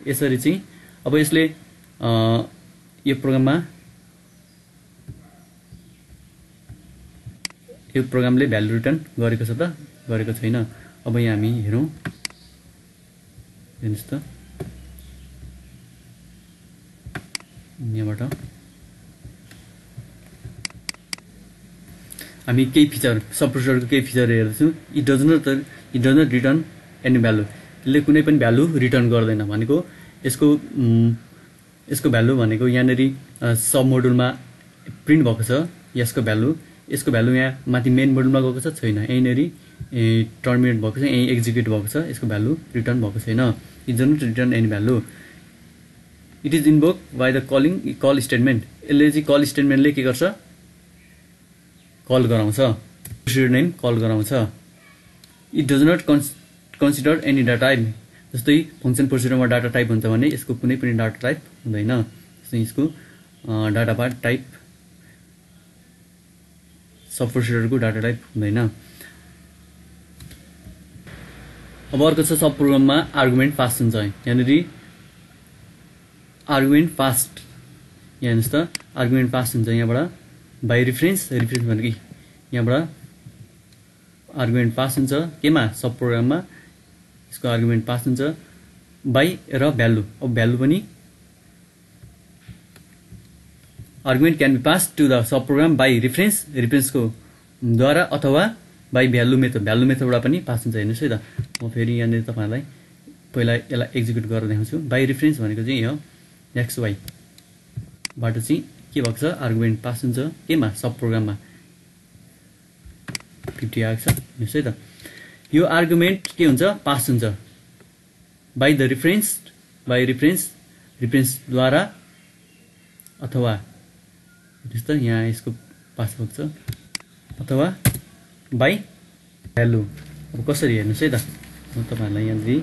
यसरी चाहिँ अब यसले यो प्रोग्रामले भ्यालु रिटर्न गरेको छ त गरेको छैन। अब यहाँ हामी हेरौँ हेर्नुस् त यहाँबाट हामी केही फिचर सब प्रोसिडरको केही फिचर हेर्छौँ। It does not return any value त्यसले कुनै पनि भ्यालु रिटर्न गर्दैन भनेको यसको भ्यालु भनेको यहाँ सब मोडुलमा प्रिन्ट भएको छ यसको भ्यालु यहाँ माथि मेन मोडुलमा गएको छैन यहीँनेरि टर्मिनेट भएको छ यहीँ एक्जिक्युट भएको छ यसको भ्यालु रिटर्न भएको छैन। It does not return any value. It is invoke by the call statement यसले चाहिँ कल स्टेटमेन्टले के गर्छ कल गराउँछ प्रोसिडर नेम कल गराउँछ। It does not consider any data type जस्तै फंक्सन प्रोसिडरमा डाटा टाइप हुन्छ भने यसको कुनै पनि डाटा टाइप हुँदैन जस्तै यसको डाटा टाइप सब प्रोसिडरको डाटा टाइप हुँदैन। अब अर्को छ सब प्रोग्राममा आर्गुमेन्ट फास्ट हुन्छ यहाँ आर्गुमेन्ट फास्ट यहाँ हेर्नुहोस् त आर्गुमेन्ट फास्ट हुन्छ यहाँबाट बाई रिफरेन्स भनेको यहाँबाट आर्गुमेन्ट पास हुन्छ केमा सब प्रोग्राममा यसको आर्गुमेन्ट पास हुन्छ बाई र भ्यालु। अब भ्यालु पनि argument can be pass to the sub program by रिफरेन्सको द्वारा अथवा बाई भ्यालु मेथडबाट पनि पास हुन्छ। हेर्नुहोस् है त म फेरि यहाँनिर तपाईँहरूलाई पहिला यसलाई एक्जिक्युट गरेर देखाउँछु। बाई रिफरेन्स भनेको चाहिँ यो एक्स वाई बाट चाहिँ के भएको छ आर्गुमेन्ट पास हुन्छ केमा सब प्रोग्राममा 50 आएको छ। हेर्नुहोस् है त यो आर्गुमेन्ट के हुन्छ पास हुन्छ बाई रिफरेन्सद्वारा अथवा हेर्नुहोस् त यहाँ यसको पास भएको छ अथवा बाई भ्यालु। अब कसरी हेर्नुहोस् है त म तपाईँहरूलाई यहाँ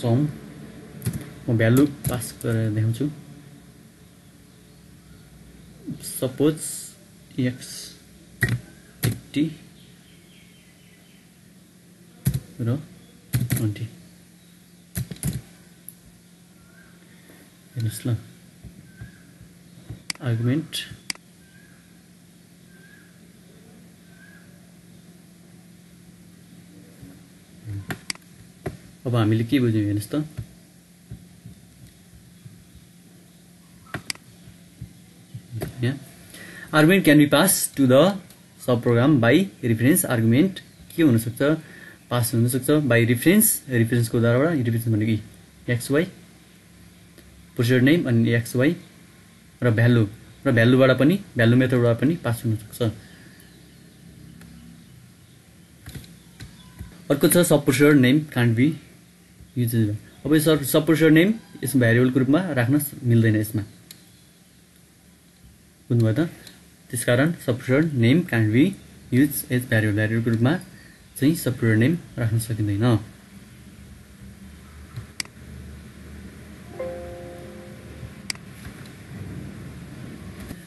सम म भ्यालु पास गरेर देखाउँछु। सपोज एक्स 80 र 20 हेर्नुहोस् ल आर्गुमेन्ट अब हामीले के बुझ्यौँ हेर्नुहोस् त argument can be pass to the sub program by reference argument के हुनसक्छ पास हुनसक्छ बाई रिफरेन्सको द्वारा रिफरेन्स भनेको एक्स वाई प्रोसिडर नेम अनि एक्स वाई र भ्यालुबाट पनि भ्यालु मेथडबाट पनि पास हुनसक्छ। अर्को छ sub procedure name can't be use. अब यो सब प्रोसिडर नेम यसमा भेरिएबलको रूपमा राख्न मिल्दैन यसमा बुझ्नुभयो त त्यसकारण sub procedure name can be use as भेरिएबलको रूपमा चाहिँ सब प्रोसिडर नेम राख्न सकिँदैन।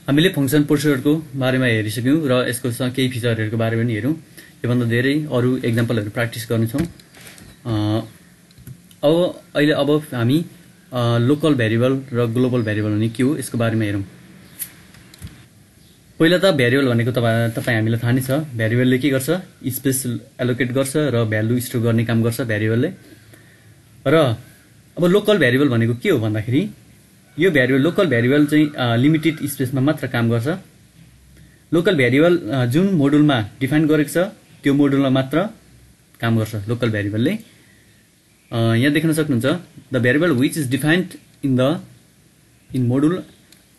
हामीले फंक्सन प्रोसिडरको बारेमा हेरिसक्यौँ र यसको केही फिचरहरूको बारेमा पनि हेरौँ। योभन्दा धेरै अरू एक्जाम्पलहरू प्र्याक्टिस गर्नेछौँ। अब हामी लोकल भेरिएबल र ग्लोबल भेरिएबल भने के हो यसको बारेमा हेरौँ। पहिला त भेरिएबल भनेको तपाईँ हामीलाई थाहा नै छ भेरिएबलले के गर्छ स्पेस एलोकेट गर्छ र भ्यालु स्टोर गर्ने काम गर्छ भेरिएबलले। र अब लोकल भेरिएबल भनेको के हो भन्दाखेरि यो भेरिएबल लोकल भेरिएबल चाहिँ लिमिटेड स्पेसमा मात्र काम गर्छ। लोकल भेरिएबल जुन मोडुलमा डिफाइन गरेको छ त्यो मोडुलमा मात्र काम गर्छ लोकल भेरिएबलले। यहाँ देख्न सक्नुहुन्छ the variable which is defined in module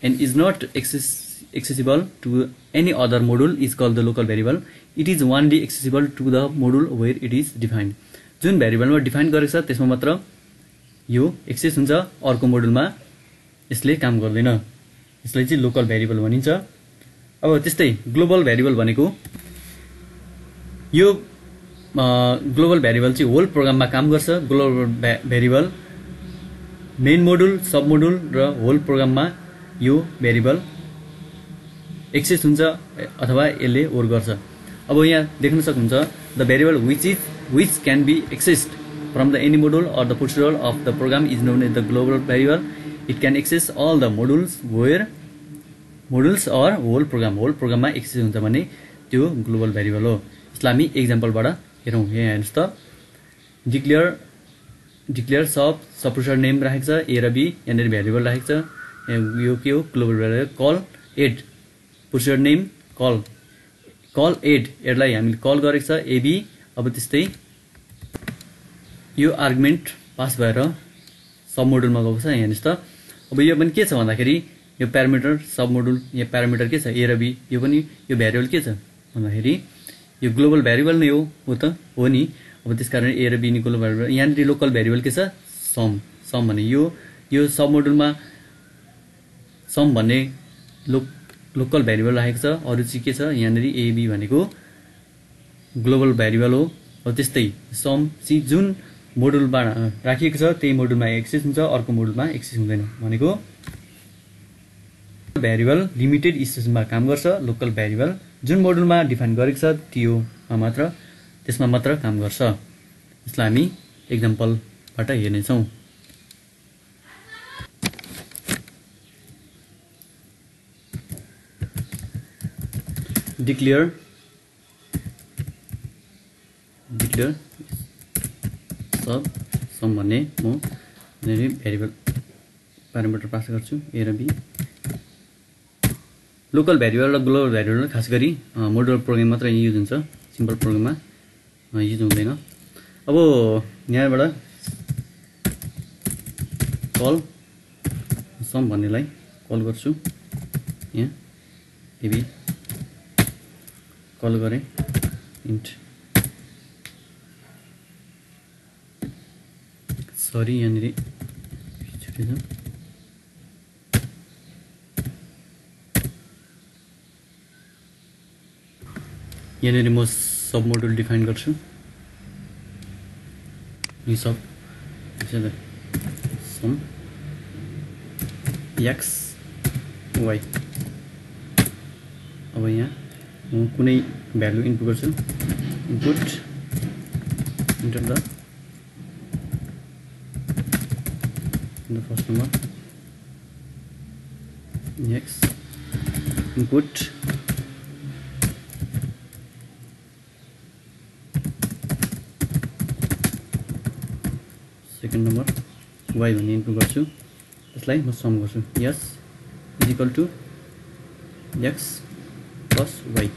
and is not accessible to any other module is called the local variable. It is only accessible to the module where it is defined. जुन भेरिएबलमा define गरेको छ त्यसमा मात्र यो access हुन्छ, अर्को मोडुलमा इसलिए काम गर्दैन, इसलिए चाहिँ लोकल भेरिएबल भनिन्छ। अब त्यस्तै ग्लोबल भेरिएबल भनेको यो ग्लोबल भेरिएबल चाहिँ होल प्रोग्राममा काम गर्छ। Global variable main module, sub module र होल प्रोग्राममा यो भेरिएबल एक्सेस हुन्छ अथवा यसले वर्क गर्छ। अब यहाँ देख्न सक्नुहुन्छ the variable which can be accessed from the any module or the पुटरोल of the program is known as the global variable. It can access all the modules where modules or whole program मा access हुन्छ भने त्यो global variable हो। यसलाई हामी एक्जाम्पलबाट हेरौँ। यहाँ हेर्नुहोस् त डिक्लेयर सब्युटर नेम राखेको छ ए र बी, यहाँनिर भेरिएबल राखेको छ, यो के हो global variable. Call add procedure name call add, यसलाई हामीले कल गरेको छ एबी। अब त्यस्तै यो आर्गुमेन्ट पास भएर सब मोडुलमा गएको छ। यहाँ हेर्नुहोस् त अब यो पनि के छ भन्दाखेरि यो प्यारामिटर सब मोडुल, यहाँ प्यारामिटर के छ ए र बी, यो पनि यो भेरिएबल के छ भन्दाखेरि यो ग्लोबल भेरिएबल नै हो त हो नि। अब त्यसकारण ए र बी नि ग्लोबल भेरिएबल। यहाँनिर लोकल भेरिएबल के छ सम भने यो सब मोडुलमा सम भन्ने लोकल भेरिएबल राखेको छ। अरू चाहिँ के छ यहाँनिर एबी भनेको ग्लोबल भेरिएबल हो। अब त्यस्तै सम चाहिँ जुन मोडुलमा राखिएको छ त्यही मोडुलमा एक्सेस हुन्छ, अर्को मोडुलमा एक्सेस हुँदैन भनेको भेरिएबल लिमिटेड स्पेसमा काम गर्छ। लोकल भेरिएबल जुन मोडुलमा डिफाइन गरेको छ त्योमा मात्र काम गर्छ। यसलाई हामी एक्जाम्पलबाट हेर्नेछौँ। डिक्लेयर सब सम भन्ने म भेरिएबल प्यारामिटर पास गर्छु ए र बी। लोकल भेरिएबल र ग्लोबल भेरिएबल खास गरी मोडुलर प्रोग्राम मात्र युज हुन्छ, सिम्पल प्रोग्राममा युज हुँदैन। अब यहाँबाट कल सम भन्नेलाई कल गर्छु, यहाँ एबी कल गरेँ इन्ट सरी यहाँनिर छुटेछ। यहाँनिर म सब मोडुल डिफाइन गर्छु, यो सब सम एक्स वाइ। अब यहाँ म कुनै भ्यालु इनपुट गर्छु, enter the first number next input second number y भन्ने इनपुट गर्छु। त्यसलाई म सम गर्छु यस is equal to x plus y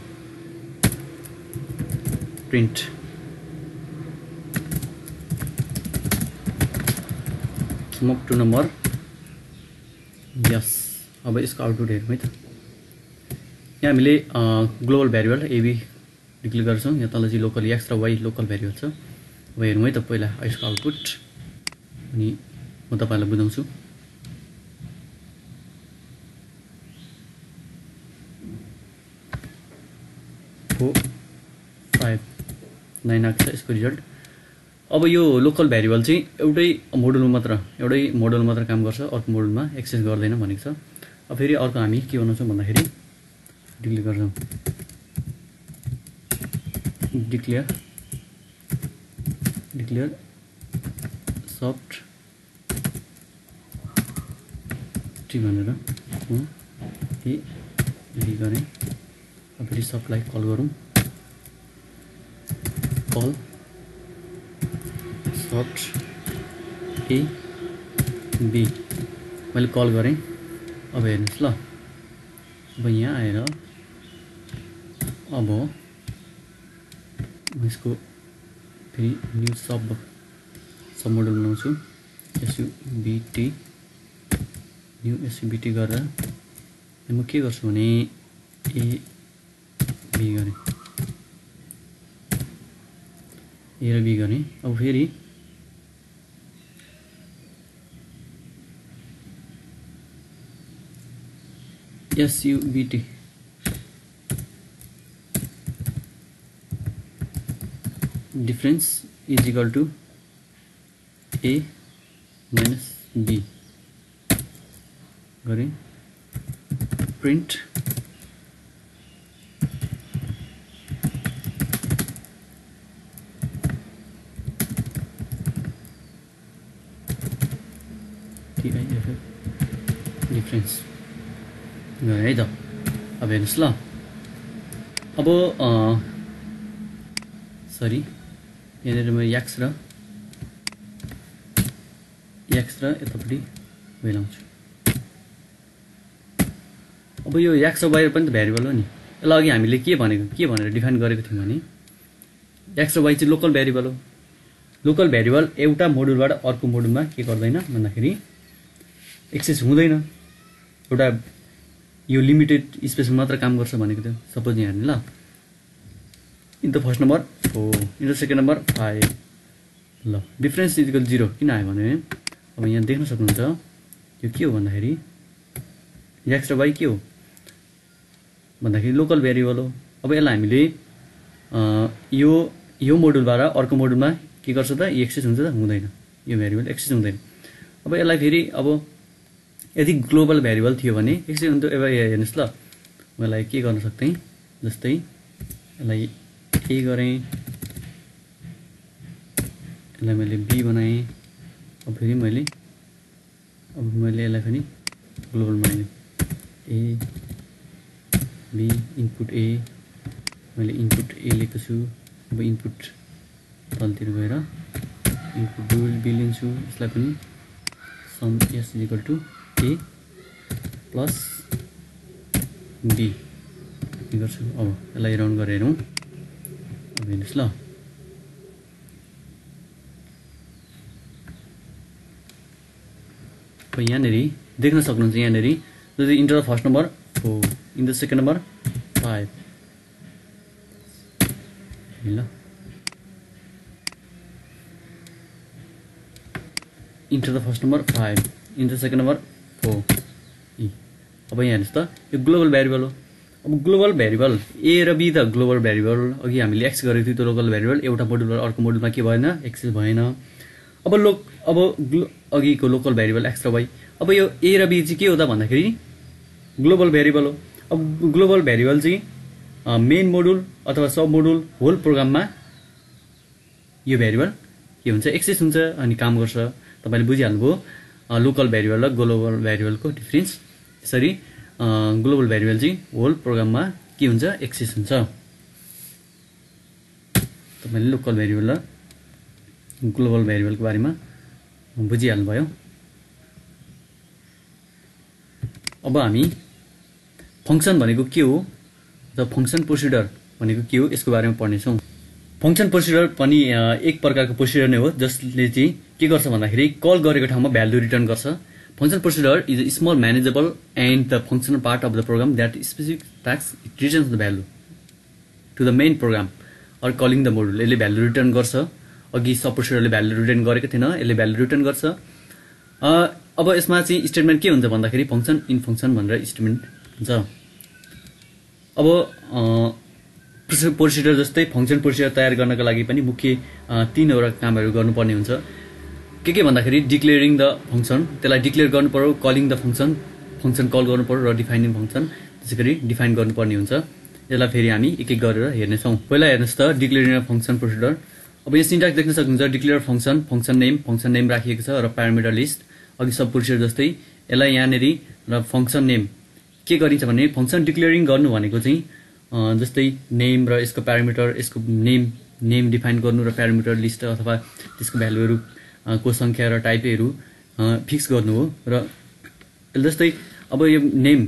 print. Sum up to number यस। अब इसको आउटपुट हेरौँ है त। यहाँ हामीले ग्लोबल भेरिएबल एबी डिक्लेयर गर्छौँ, यहाँ तल चाहिँ लोकल एक्स र वाई लोकल भेरिएबल छ। अब हेरौँ है त पहिला यसको आउटपुट, अनि म तपाईँलाई बुझाउँछु। फोर फाइभ नाइन आएको छ यसको रिजल्ट। अब यो लोकल भेरिएबल चाहिँ एउटै मोडुल मात्र काम गर्छ, अर्को मोडुलमा एक्सेस गर्दैन भनेको छ। अब फेरि अर्को हामी के बनाउँछौँ भन्दाखेरि डिक्लेयर गर्छौँ डिक्लेयर सफ्ट टी भनेर गरेँ। अब फेरि सबलाई कल गरौँ, कल सफ्ट ए बी मैले कल गरेँ। अब हेर्नुस् ल, अब यहाँ आएर अब म यसको फेरि न्यू सब मोडल बनाउँछु, एसयुबिटी न्यू एसयुबिटी गरेर म के गर्छु भने ए बी गरेँ, ए र बी गरेँ। अब फेरि SUBT difference is equal to A minus B करें, प्रिंट डिफरेंस गए त। अब हेर्नुस् ल, अब सरी यहाँनिर म एक्स र यतापट्टि मिलाउँछु। अब यो एक्स र वाई पनि त भेरिएबल हो नि, यसलाई अघि हामीले के भनेर डिफाइन गरेको थियौँ भने एक्स र वाई चाहिँ लोकल भेरिएबल हो। लोकल भेरिएबल एउटा मोडुलबाट अर्को मोडुलमा के गर्दैन भन्दाखेरि एक्सेस हुँदैन, एउटा यो लिमिटेड स्पेस में मात्र काम गर्छ भनेको थियो। सपोज यहाँ ल, in the first number 4, in the second number 5, ल डिफरेंस इज इक्वल 0 किन आयो भने अब यहाँ देख्न सक्नुहुन्छ यो के हो भन्दाखेरि एक्स र वाई के हो भन्दाखेरि लोकल भेरिएबल हो। अब यसलाई हामीले यो यो मोडुलबाट अर्को मोडुलमा के गर्छ त, एक्सेस हुन्छ त, हुँदैन, यो भेरिएबल एक्सेस हुँदैन। अब यसलाई फेरि अब यदि ग्लोबल भेरिएबल थियो भने एक्सेस हुन्थ्यो। अब हेर्नुहोस् ल, मलाई के गर्न सक्थेँ जस्तै यसलाई ए गरेँ, यसलाई मैले बी बनाएँ, अब फेरि मैले यसलाई फेरि ग्लोबल बनाएँ, ए बी इनपुट ए, मैले इनपुट ए लिएको छु। अब इनपुट तलतिर गएर इनपुट बी लिन्छु, यसलाई पनि sum S equal to A plus B गर्छु। अब यसलाई राउन्ड गरेर हेरौँ। अब हेर्नुहोस् ल, अब यहाँनिर देख्न सक्नुहुन्छ यहाँनिर जति enter the first number 4, in the second number 5 ल, enter the first number 5, in the second number 4 ई। अब यहाँ हेर्नुहोस् त, यो ग्लोबल भेरिएबल हो। अब ग्लोबल भेरिएबल ए र बी त ग्लोबल भेरिएबल, अघि हामीले एक्स गरेको थियौँ, त्यो लोकल भेरिएबल एउटा मोडुलबाट अर्को मोडुलमा के भएन, एक्सेस भएन। अब अघिको लोकल भेरिएबल एक्स र वाई, अब यो ए र बी चाहिँ के हो त भन्दाखेरि ग्लोबल भेरिएबल हो। अब ग्लोबल भेरिएबल चाहिँ मेन मोडुल अथवा सब मोडुल होल प्रोग्राममा यो भेरिएबल के हुन्छ, एक्सेस हुन्छ अनि काम गर्छ। तपाईँले बुझिहाल्नुभयो लोकल भेरिएबल र ग्लोबल भेरिएबलको डिफ्रेन्स। यसरी ग्लोबल भेरिएबल चाहिँ होल प्रोग्राममा के हुन्छ, एक्सेस हुन्छ। तपाईँले लोकल भेरिएबल र ग्लोबल भेरिएबलको बारेमा बुझिहाल्नुभयो। अब हामी फङ्सन भनेको के हो र फङ्सन प्रोसिडर भनेको के हो यसको बारेमा पढ्नेछौँ। फङ्सन प्रोसिडर पनि एक प्रकारको प्रोसिडर नै हो जसले चाहिँ के गर्छ भन्दाखेरि कल गरेको ठाउँमा भ्यालु रिटर्न गर्छ। Functional procedure is a small, manageable, and the functional part of the program that specific tasks it returns the value to the main program or calling the module. यसले value return गर्छ। अघि सब प्रोसिडरले value return गरेको थिएन, यसले value return गर्छ। अब यसमा चाहिँ स्टेटमेन्ट के हुन्छ भन्दाखेरि फंक्शन इन फंक्शन भनेर स्टेटमेन्ट हुन्छ। अब प्रोसिडर जस्तै फंक्शन प्रोसिडर तयार गर्नका लागि पनि मुख्य तीनवटा कामहरू गर्नुपर्ने हुन्छ। के भन्दाखेरि डिक्लेयरिङ द फंक्शन, त्यसलाई डिक्लेयर गर्नु पर्यो, calling the function, function call गर्नु पर्यो र डिफाइनिङ फंक्शन, त्यसैगरी डिफाइन गर्नुपर्ने हुन्छ। यसलाई फेरि हामी एक एक गरेर हेर्नेछौँ। पहिला हेर्नुहोस् त डिक्लेयरिङ द फंक्शन प्रोसिडर। अब यो सिन्ट्याक्स देख्न सक्नुहुन्छ, डिक्लेयर फंक्शन, फंक्शन नेम राखिएको छ र प्यारामिटर लिस्ट, अघि सब प्रोसिडर जस्तै यसलाई यहाँनिर र फंक्शन नेम के गरिन्छ भने फंक्शन डिक्लेयरिङ गर्नु भनेको चाहिँ जस्तै नेम र यसको प्यारामिटर, यसको नेम डिफाइन गर्नु र प्यारामिटर लिस्ट अथवा त्यसको भ्यालुहरू को संख्या र टाइपहरू फिक्स गर्नु हो र जस्तै अब यो नेम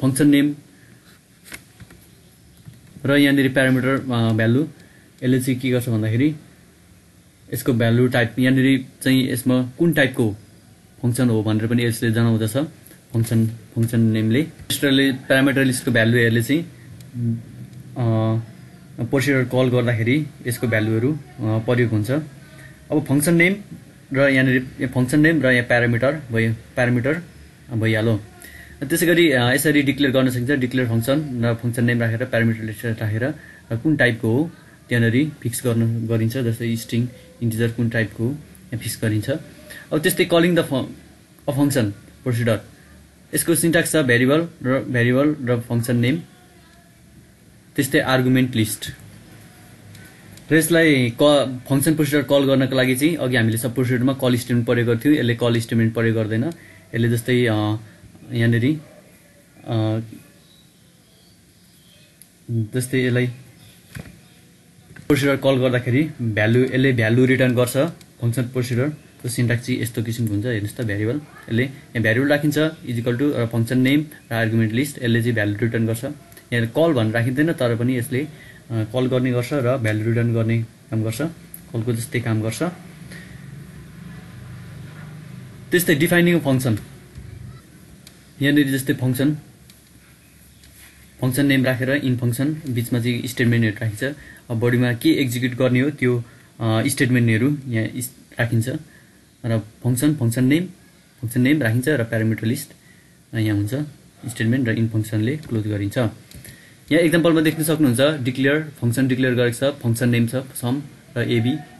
फंक्शन नेम र यहाँ प्यारामिटर भ्यालु यसले के गर्छ भन्दाखेरि यसको भ्यालु टाइप यहाँ चाहिँ यसमा कुन टाइपको फंक्शन हो भनेर पनि यसले जनाउँदछ। फंक्शन फंक्शन नेमले रजिस्टरले प्यारामिटर लिस्टको भ्यालु हेर्ले चाहिँ प्रोसिजर कल गर्दाखेरि यसको भ्यालुहरु प्रयोग हुन्छ। अब फंक्शन नेम र यहाँ फंक्शन नेम र यहाँ प्यारामिटर भइहाल्यो। त्यसैगरी यसरी डिक्लेयर गर्न सकिन्छ। डिक्लेयर फंक्शन र फंक्शन नेम राखेर प्यारामिटर लिस्ट राखेर कुन टाइपको हो त्यहाँनेरि फिक्स गर्न गरिन्छ। जस्तै स्ट्रिङ इन्टिजर कुन टाइपको हो यहाँ फिक्स गरिन्छ। अब त्यस्तै कलिङ द फंक्शन प्रोसिजर यसको सिन्ट्याक्स छ भेरिएबल र फंक्शन नेम त्यस्तै आर्गुमेन्ट लिस्ट र यसलाई फंक्शन प्रोसिजर कल गर्नको लागि चाहिँ अघि हामीले सब प्रोसिजरमा कल स्टेटमेन्ट प्रयोग गर्थ्यौं। यसले कल स्टेटमेन्ट प्रयोग गर्दैन। यसले जस्तै यानेरी जस्तै यसलाई प्रोसिजर कल गर्दाखेरि भ्यालु यसले भ्यालु रिटर्न गर्छ। फंक्शन प्रोसिजर को सिन्ट्याक्स चाहिँ यस्तो किसिमको हुन्छ। हेर्नुस् त भेरिएबल यसले यहाँ भेरिएबल राखिन्छ इक्वल टु फंक्शन नेम र आर्गुमेन्ट लिस्ट यसले चाहिँ भ्यालु रिटर्न गर्छ। यहाँ कल भनेर राखिदैन तर पनि यसले कल गर्ने गर्छ र भ्यालु रिटर्न गर्ने काम गर्छ। कलको जस्तै काम गर्छ। त्यस्तै डिफाइनिङ फंक्शन यहाँ जस्तै फंक्शन नेम राखेर इन फंक्शन बीचमा चाहिँ स्टेटमेन्टहरु राखिन्छ। अब बडीमा के एक्जिक्युट गर्ने हो त्यो स्टेटमेन्टहरु यहाँ राखिन्छ र फंक्शन नेम राखिन्छ र प्यारामिटर लिस्ट यहाँ हुन्छ। स्टेटमेन्ट र इन फंक्शनले क्लोज गरिन्छ। यहाँ एक्जम्पलमा देख्न सक्नुहुन्छ डिक्लेयर फंक्शन डिक्लेयर गरेको छ। फंक्शन नेम छ सम र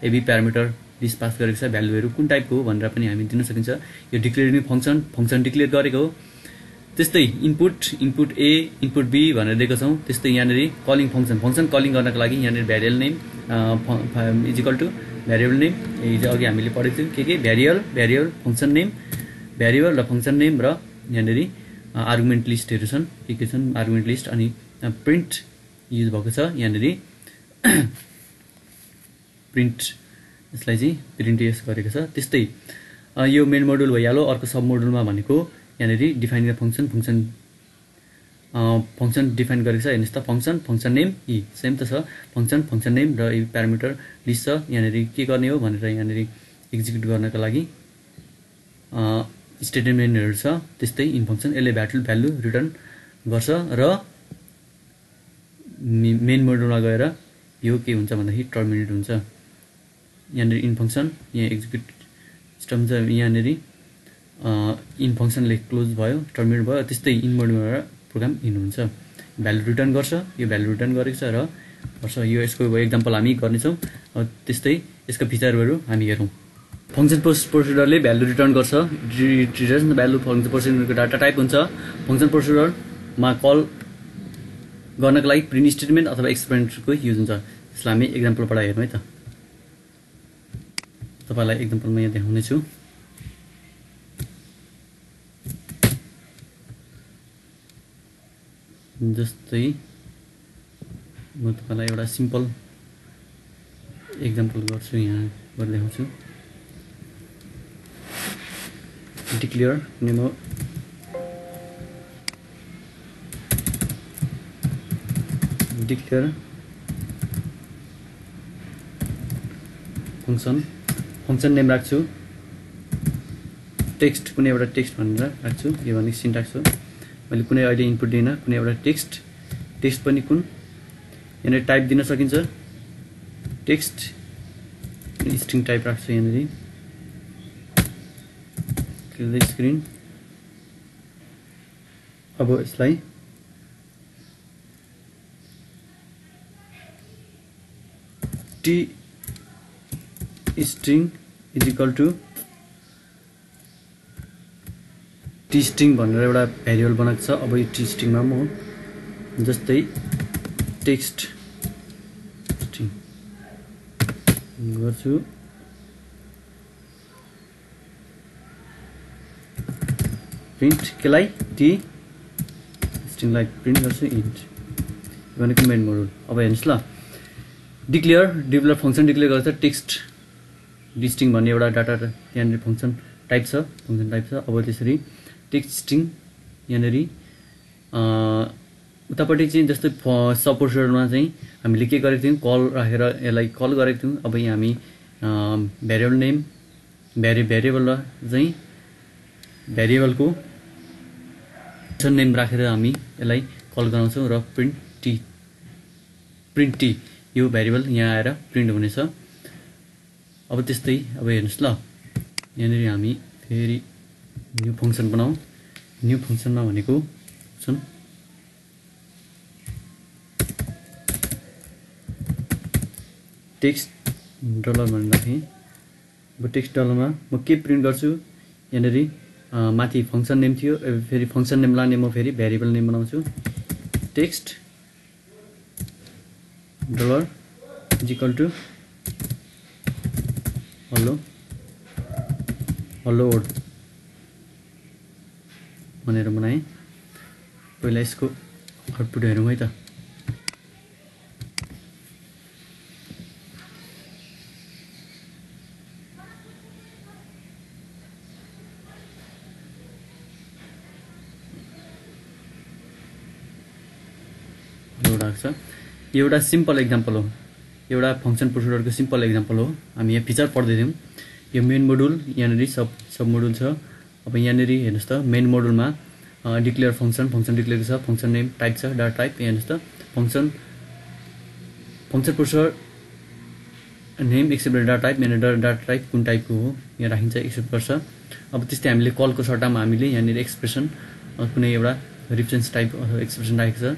एबी प्यारामिटर लिस्ट पास गरेको छ। भ्यालुहरु कुन टाइपको हो भनेर पनि हामी दिन सकिन्छ। यो डिक्लेयरिङ फंक्शन डिक्लेयर गरेको हो। त्यस्तै इनपुट ए इनपुट बी भनेर दिएको छौं। त्यस्तै यहाँ कलिङ फंक्शन कलिङ गर्नको लागि यहाँ variable name equal to variable name हिजो अघि हामीले पढेको थियौं के भेरिएबल फंक्शन नेम भेरिएबल र फंक्शन नेम र यहाँ आर्गुमेन्ट लिस्टहरु छन्। के छन् आर्गुमेन्ट लिस्ट अनि प्रिन्ट युज भएको छ। यहाँ प्रिन्ट यसलाई चाहिँ प्रिन्ट युज गरेको छ। त्यस्तै यो मेन मोडुल भइहाल्यो। अर्को सब मोडुलमा भनेको यहाँ डिफाइन फंक्शन डिफाइन गरेको छ। हेर्नुस् त फंक्शन नेम ई सेम त छ। फंक्शन नेम र प्यारामिटर लिस्ट छ। यहाँ के गर्ने हो भनेर यहाँ एक्जिक्युट गर्नका लागि स्टेटमेन्टहरु छ। त्यस्तै इन फंक्शन यसले भ्यालु रिटर्न गर्छ र मेन मोडुलमा गएर यो के हुन्छ भन्दाखेरि टर्मिनेट हुन्छ। यहाँ इन फंक्शन यहाँ एक्जिक्युट सिस्टम छ। यहाँ इन फंक्शनले क्लोज भयो टर्मिनेट भयो। त्यस्तै इन मोडुलमा प्रोग्राम इन हुन्छ। भ्यालु रिटर्न गर्छ। यो भ्यालु रिटर्न गरेको छ र गर्छ। यो यसको एक्जम्पल हामी गर्ने छौं। त्यस्तै यसको फिचरहरु हामी हेरौं। फंक्शन प्रोसिजरले भ्यालु रिटर्न गर्छ। रिटर्न भ्यालु फंक्शन प्रोसिजरको डाटा टाइप हुन्छ। फंक्शन प्रोसिजरमा कल गर्नको लागि प्रिन्ट स्टेटमेन्ट अथवा एक्सपेरिमेन्टको युज हुन्छ। यसलाई हामी एक्जम्पलबाट हेरौँ है त। तपाईलाई एक्जम्पलमा यहाँ देखाउने छु। जस्तै म तपाईलाई एउटा सिम्पल एक्जम्पल गर्छु। यहाँ गरेर देखाउँछु। Declare name declare function name राख्छु। टेक्स्ट कुनै एउटा टेक्स्ट भनेर राख्छु। यो भनेको सिन्ट्याक्स हो। मैले कुनै अहिले इनपुट दिन कुनै एउटा टेक्स्ट पनि कुन यहाँ टाइप दिन सकिन्छ। टेक्स्ट स्ट्रिङ टाइप राख्छु। यहाँ स्क्रिन अब यसलाई T string equal to T string भनेर एउटा भेरिएबल बनाएको छ। अब यो टी स्ट्रिङमा म जस्तै टेक्स्ट स्ट्रिङ गर्छु। प्रिन्ट केलाई टी स्ट्रिङलाई प्रिन्ट गर्छु। इन्ट भनेको मेन मोडुल। अब हेर्नुस् ल डिक्लेयर फंक्शन डिक्लेयर गर्छ। टेक्स्ट स्ट्रिङ भन्ने एउटा डाटा त्यहाँनिर फंक्शन टाइप छ। अब त्यसरी टेक्स्ट स्ट्रिङ यानेरी उतापट्टि चाहिँ जस्तै सपोर्ट सेडमा चाहिँ हामीले के गरेको थियौं कल राखेर यसलाई कल गरेको थियौं। अब यहाँ हामी भेरिएबल नेम भेरिएबल चाहिँ भेरिएबल को फंक्सन नेम राखेर हामी यसलाई कल गराउँछौं र प्रिन्ट टी यो भेरिएबल यहाँ आएर प्रिन्ट हुनेछ। अब त्यस्तै अब हेर्नुस् ल यहाँनेरि हामी फेरि न्यू फंक्सन बनाऊ। न्यू फंक्सन मा भनेको सुन टेक्स्ट डलर भन्दाखेरि अब टेक्स्ट डलर मा म के प्रिन्ट गर्छु यहाँनेरि माथि फंक्सन नेम थियो फेरि फंक्सन नेम लाने म फेरि भेरिएबल नेम बनाउँछु text dollar is equal to hello world भनेर बनाएँ। पहिला यसको आउटपुट हेरौँ है त एउटा सिम्पल एक्जाम्पल हो एउटा फंक्सन प्रोसिडरको सिम्पल एक्जाम्पल हो। हामी यहाँ फिचर पढ्दै थियौं यो मेन मोडुल यहाँनेरि सब मोडुल छ। अब यहाँनेरि हेर्नुस् त मेन मोडुलमा डिक्लेयर फंक्सन डिक्लेयर छ फंक्सन नेम टाइप छ डाटा टाइप हेर्नुस् त function procedure name accept data type main data type कुन टाइपको हो यहाँ राखिन्छ एक्सेप्ट गर्छ। अब त्यस्तै हामीले कलको सट्टामा हामीले यहाँनेरि एक्सप्रेसन कुनै एउटा रिफरेन्स टाइप एक्सप्रेसन राखेको छ।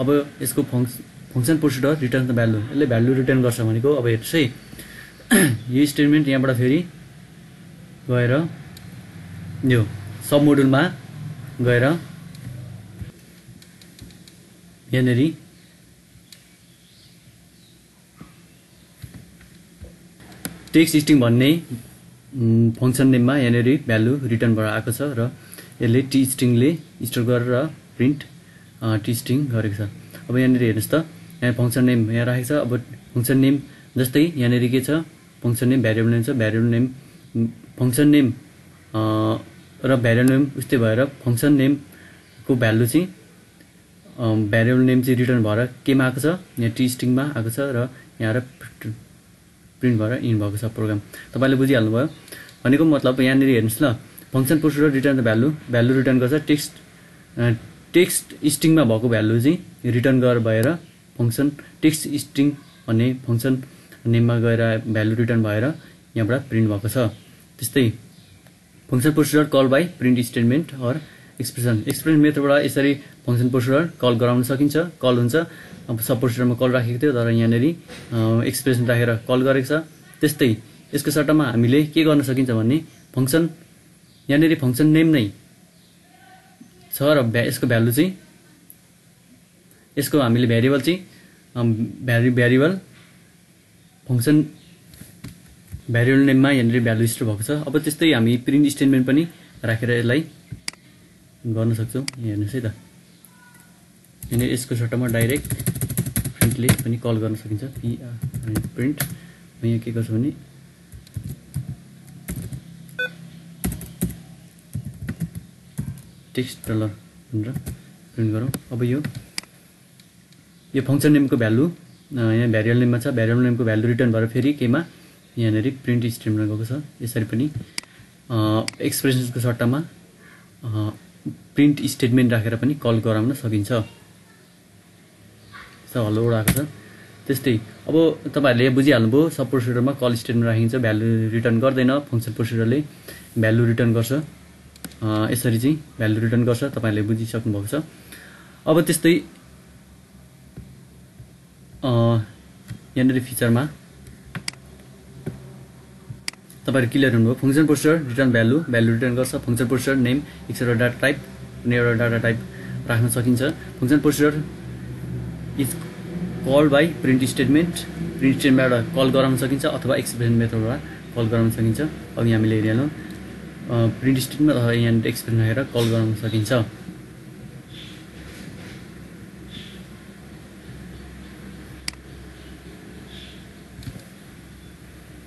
अब यसको function procedure return the value यसले भ्यालु रिटर्न गर्छ भनेको। अब हेर्नुस् है यो स्टेटमेन्ट यहाँबाट फेरि गएर यो सब मोडुलमा गएर यहाँनेरि टेक्स्ट स्ट्रिङ भन्ने फंक्सन नेममा यहाँनेरि भ्यालु रिटर्न भएर आएको छ र यसले टी स्ट्रिङले स्टोर गरेर प्रिन्ट टी स्ट्रिङ गरेको छ। अब यहाँनेरि हेर्नुस् त यहाँ फंक्सन नेम यहाँ राखेको छ। अब फंक्सन नेम जस्तै यहाँनेरि के छ फंक्सन नेम भेरिएबल नेम छ भेरिएबल नेम फंक्सन नेम र भेरिएबल नेम उस्तै भएर फंक्सन नेम को भ्यालु चाहिँ भेरिएबल नेम चाहिँ रिटर्न भएर केमा आएको छ यहाँ टी स्ट्रिङमा आएको छ र यहाँ र प्रिन्ट भएर इन भएको छ प्रोग्राम। तपाईले बुझिहाल्नु भयो भनेको मतलब यहाँनेरि हेर्नुस् ल function procedure return the value return गर्छ टेक्स्ट स्ट्रिङमा भएको भ्यालु चाहिँ रिटर्न गरेर भएर फंक्सन टेक्स्ट स्ट्रिङ भन्ने फंक्सन नेममा गएर भ्यालु रिटर्न भएर यहाँबाट प्रिन्ट भएको छ। त्यस्तै function procedure call by print statement or expression मेथडबाट यसरी फंक्सन प्रोसिडर कल गराउन सकिन्छ कल हुन्छ। अब सब प्रोसिडरमा कल राखेको थियो तर यहाँनेरि एक्सप्रेसन राखेर कल गरेको छ। त्यस्तै यसको सट्टामा हामीले के गर्न सकिन्छ भन्ने फंक्सन यहाँनेरि फंक्सन नेम नै छ र यसको भ्यालु चाहिँ यसको हामीले भेरिएबल चाहिँ भेरिएबल फंक्सन भेरिएबल नेममा यहाँनेरि भ्यालु स्टोर भएको छ। अब त्यस्तै हामी प्रिन्ट स्टेटमेन्ट पनि राखेर यसलाई गर्न सक्छौँ। हेर्नुस् है त यहाँनेरि यसको सट्टामा डाइरेक्ट प्रिन्टले पनि कल गर्न सकिन्छ प्रिन्ट। म यहाँ के गर्छु भने टेक्स्ट डलर भनेर प्रिन्ट गरौँ। अब यो फंक्सन नेमको भ्यालु यहाँ भेरिएबल नेममा छ भेरिएबल नेमको भ्यालु रिटर्न भएर फेरि केमा यहाँनेरि प्रिन्ट स्ट्रिङमा गएको छ। यसरी पनि एक्सप्रेसन्सको सट्टामा प्रिन्ट स्टेटमेन्ट राखेर पनि कल गराउन सकिन्छ। हेलो आएको छ। त्यस्तै अब तपाईहरुले बुझिहाल्नुभयो सब प्रोसिडरमा कल स्टेटमेन्ट राखिन्छ भ्यालु रिटर्न गर्दैन फंक्सन प्रोसिडरले भ्यालु रिटर्न गर्छ यसरी चाहिँ भ्यालु रिटर्न गर्छ तपाईहरुले बुझिसक्नु भएको छ। अब त्यस्तै यहाँनेरि फिचरमा तपाईहरु क्लियर हुनुभयो function procedure return value return गर्छ function procedure name accept data type कुनै एउटा डाटा टाइप राख्न सकिन्छ function procedure is call by print स्टेटमेन्टबाट कल गराउन सकिन्छ अथवा एक्सप्रेसन मेथडबाट कल गराउन सकिन्छ। अघि हामीले हेरिहाल्यौं प्रिन्ट स्टेटमेन्ट अथवा यहाँनिर एक्सप्रेसन राखेर कल गराउन सकिन्छ।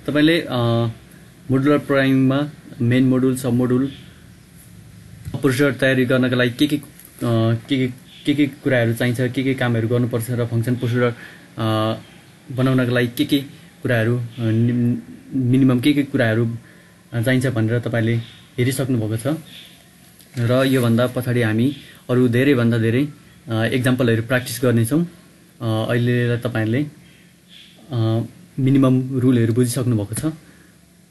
तपाईले मोडुलर प्रोग्रामिङमा main module sub module procedure तयारी गर्नका लागि के कुराहरु चाहिन्छ, के कामहरु गर्नुपर्छ र फंक्शन प्रोसिजर बनाउनका लागि के कुराहरु मिनिमम के कुराहरु चाहिन्छ भनेर तपाईले हेरि सक्नु भएको छ। र यो भन्दा पछाडी हामी अरु धेरै भन्दा धेरै एक्जाम्पलहरु प्र्याक्टिस गर्ने छौं। अहिले तपाईले मिनिमम रुलहरु बुझिसक्नु भएको छ।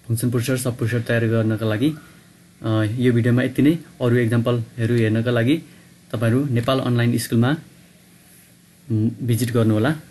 फंक्शन प्रोसिजर सब प्रोसिजर तयार गर्नका लागि यो भिडियोमा यति नै। अरु एक्जाम्पलहरु हेर्नका लागि तपाईहरु नेपाल अनलाइन स्कुलमा भिजिट गर्नु होला।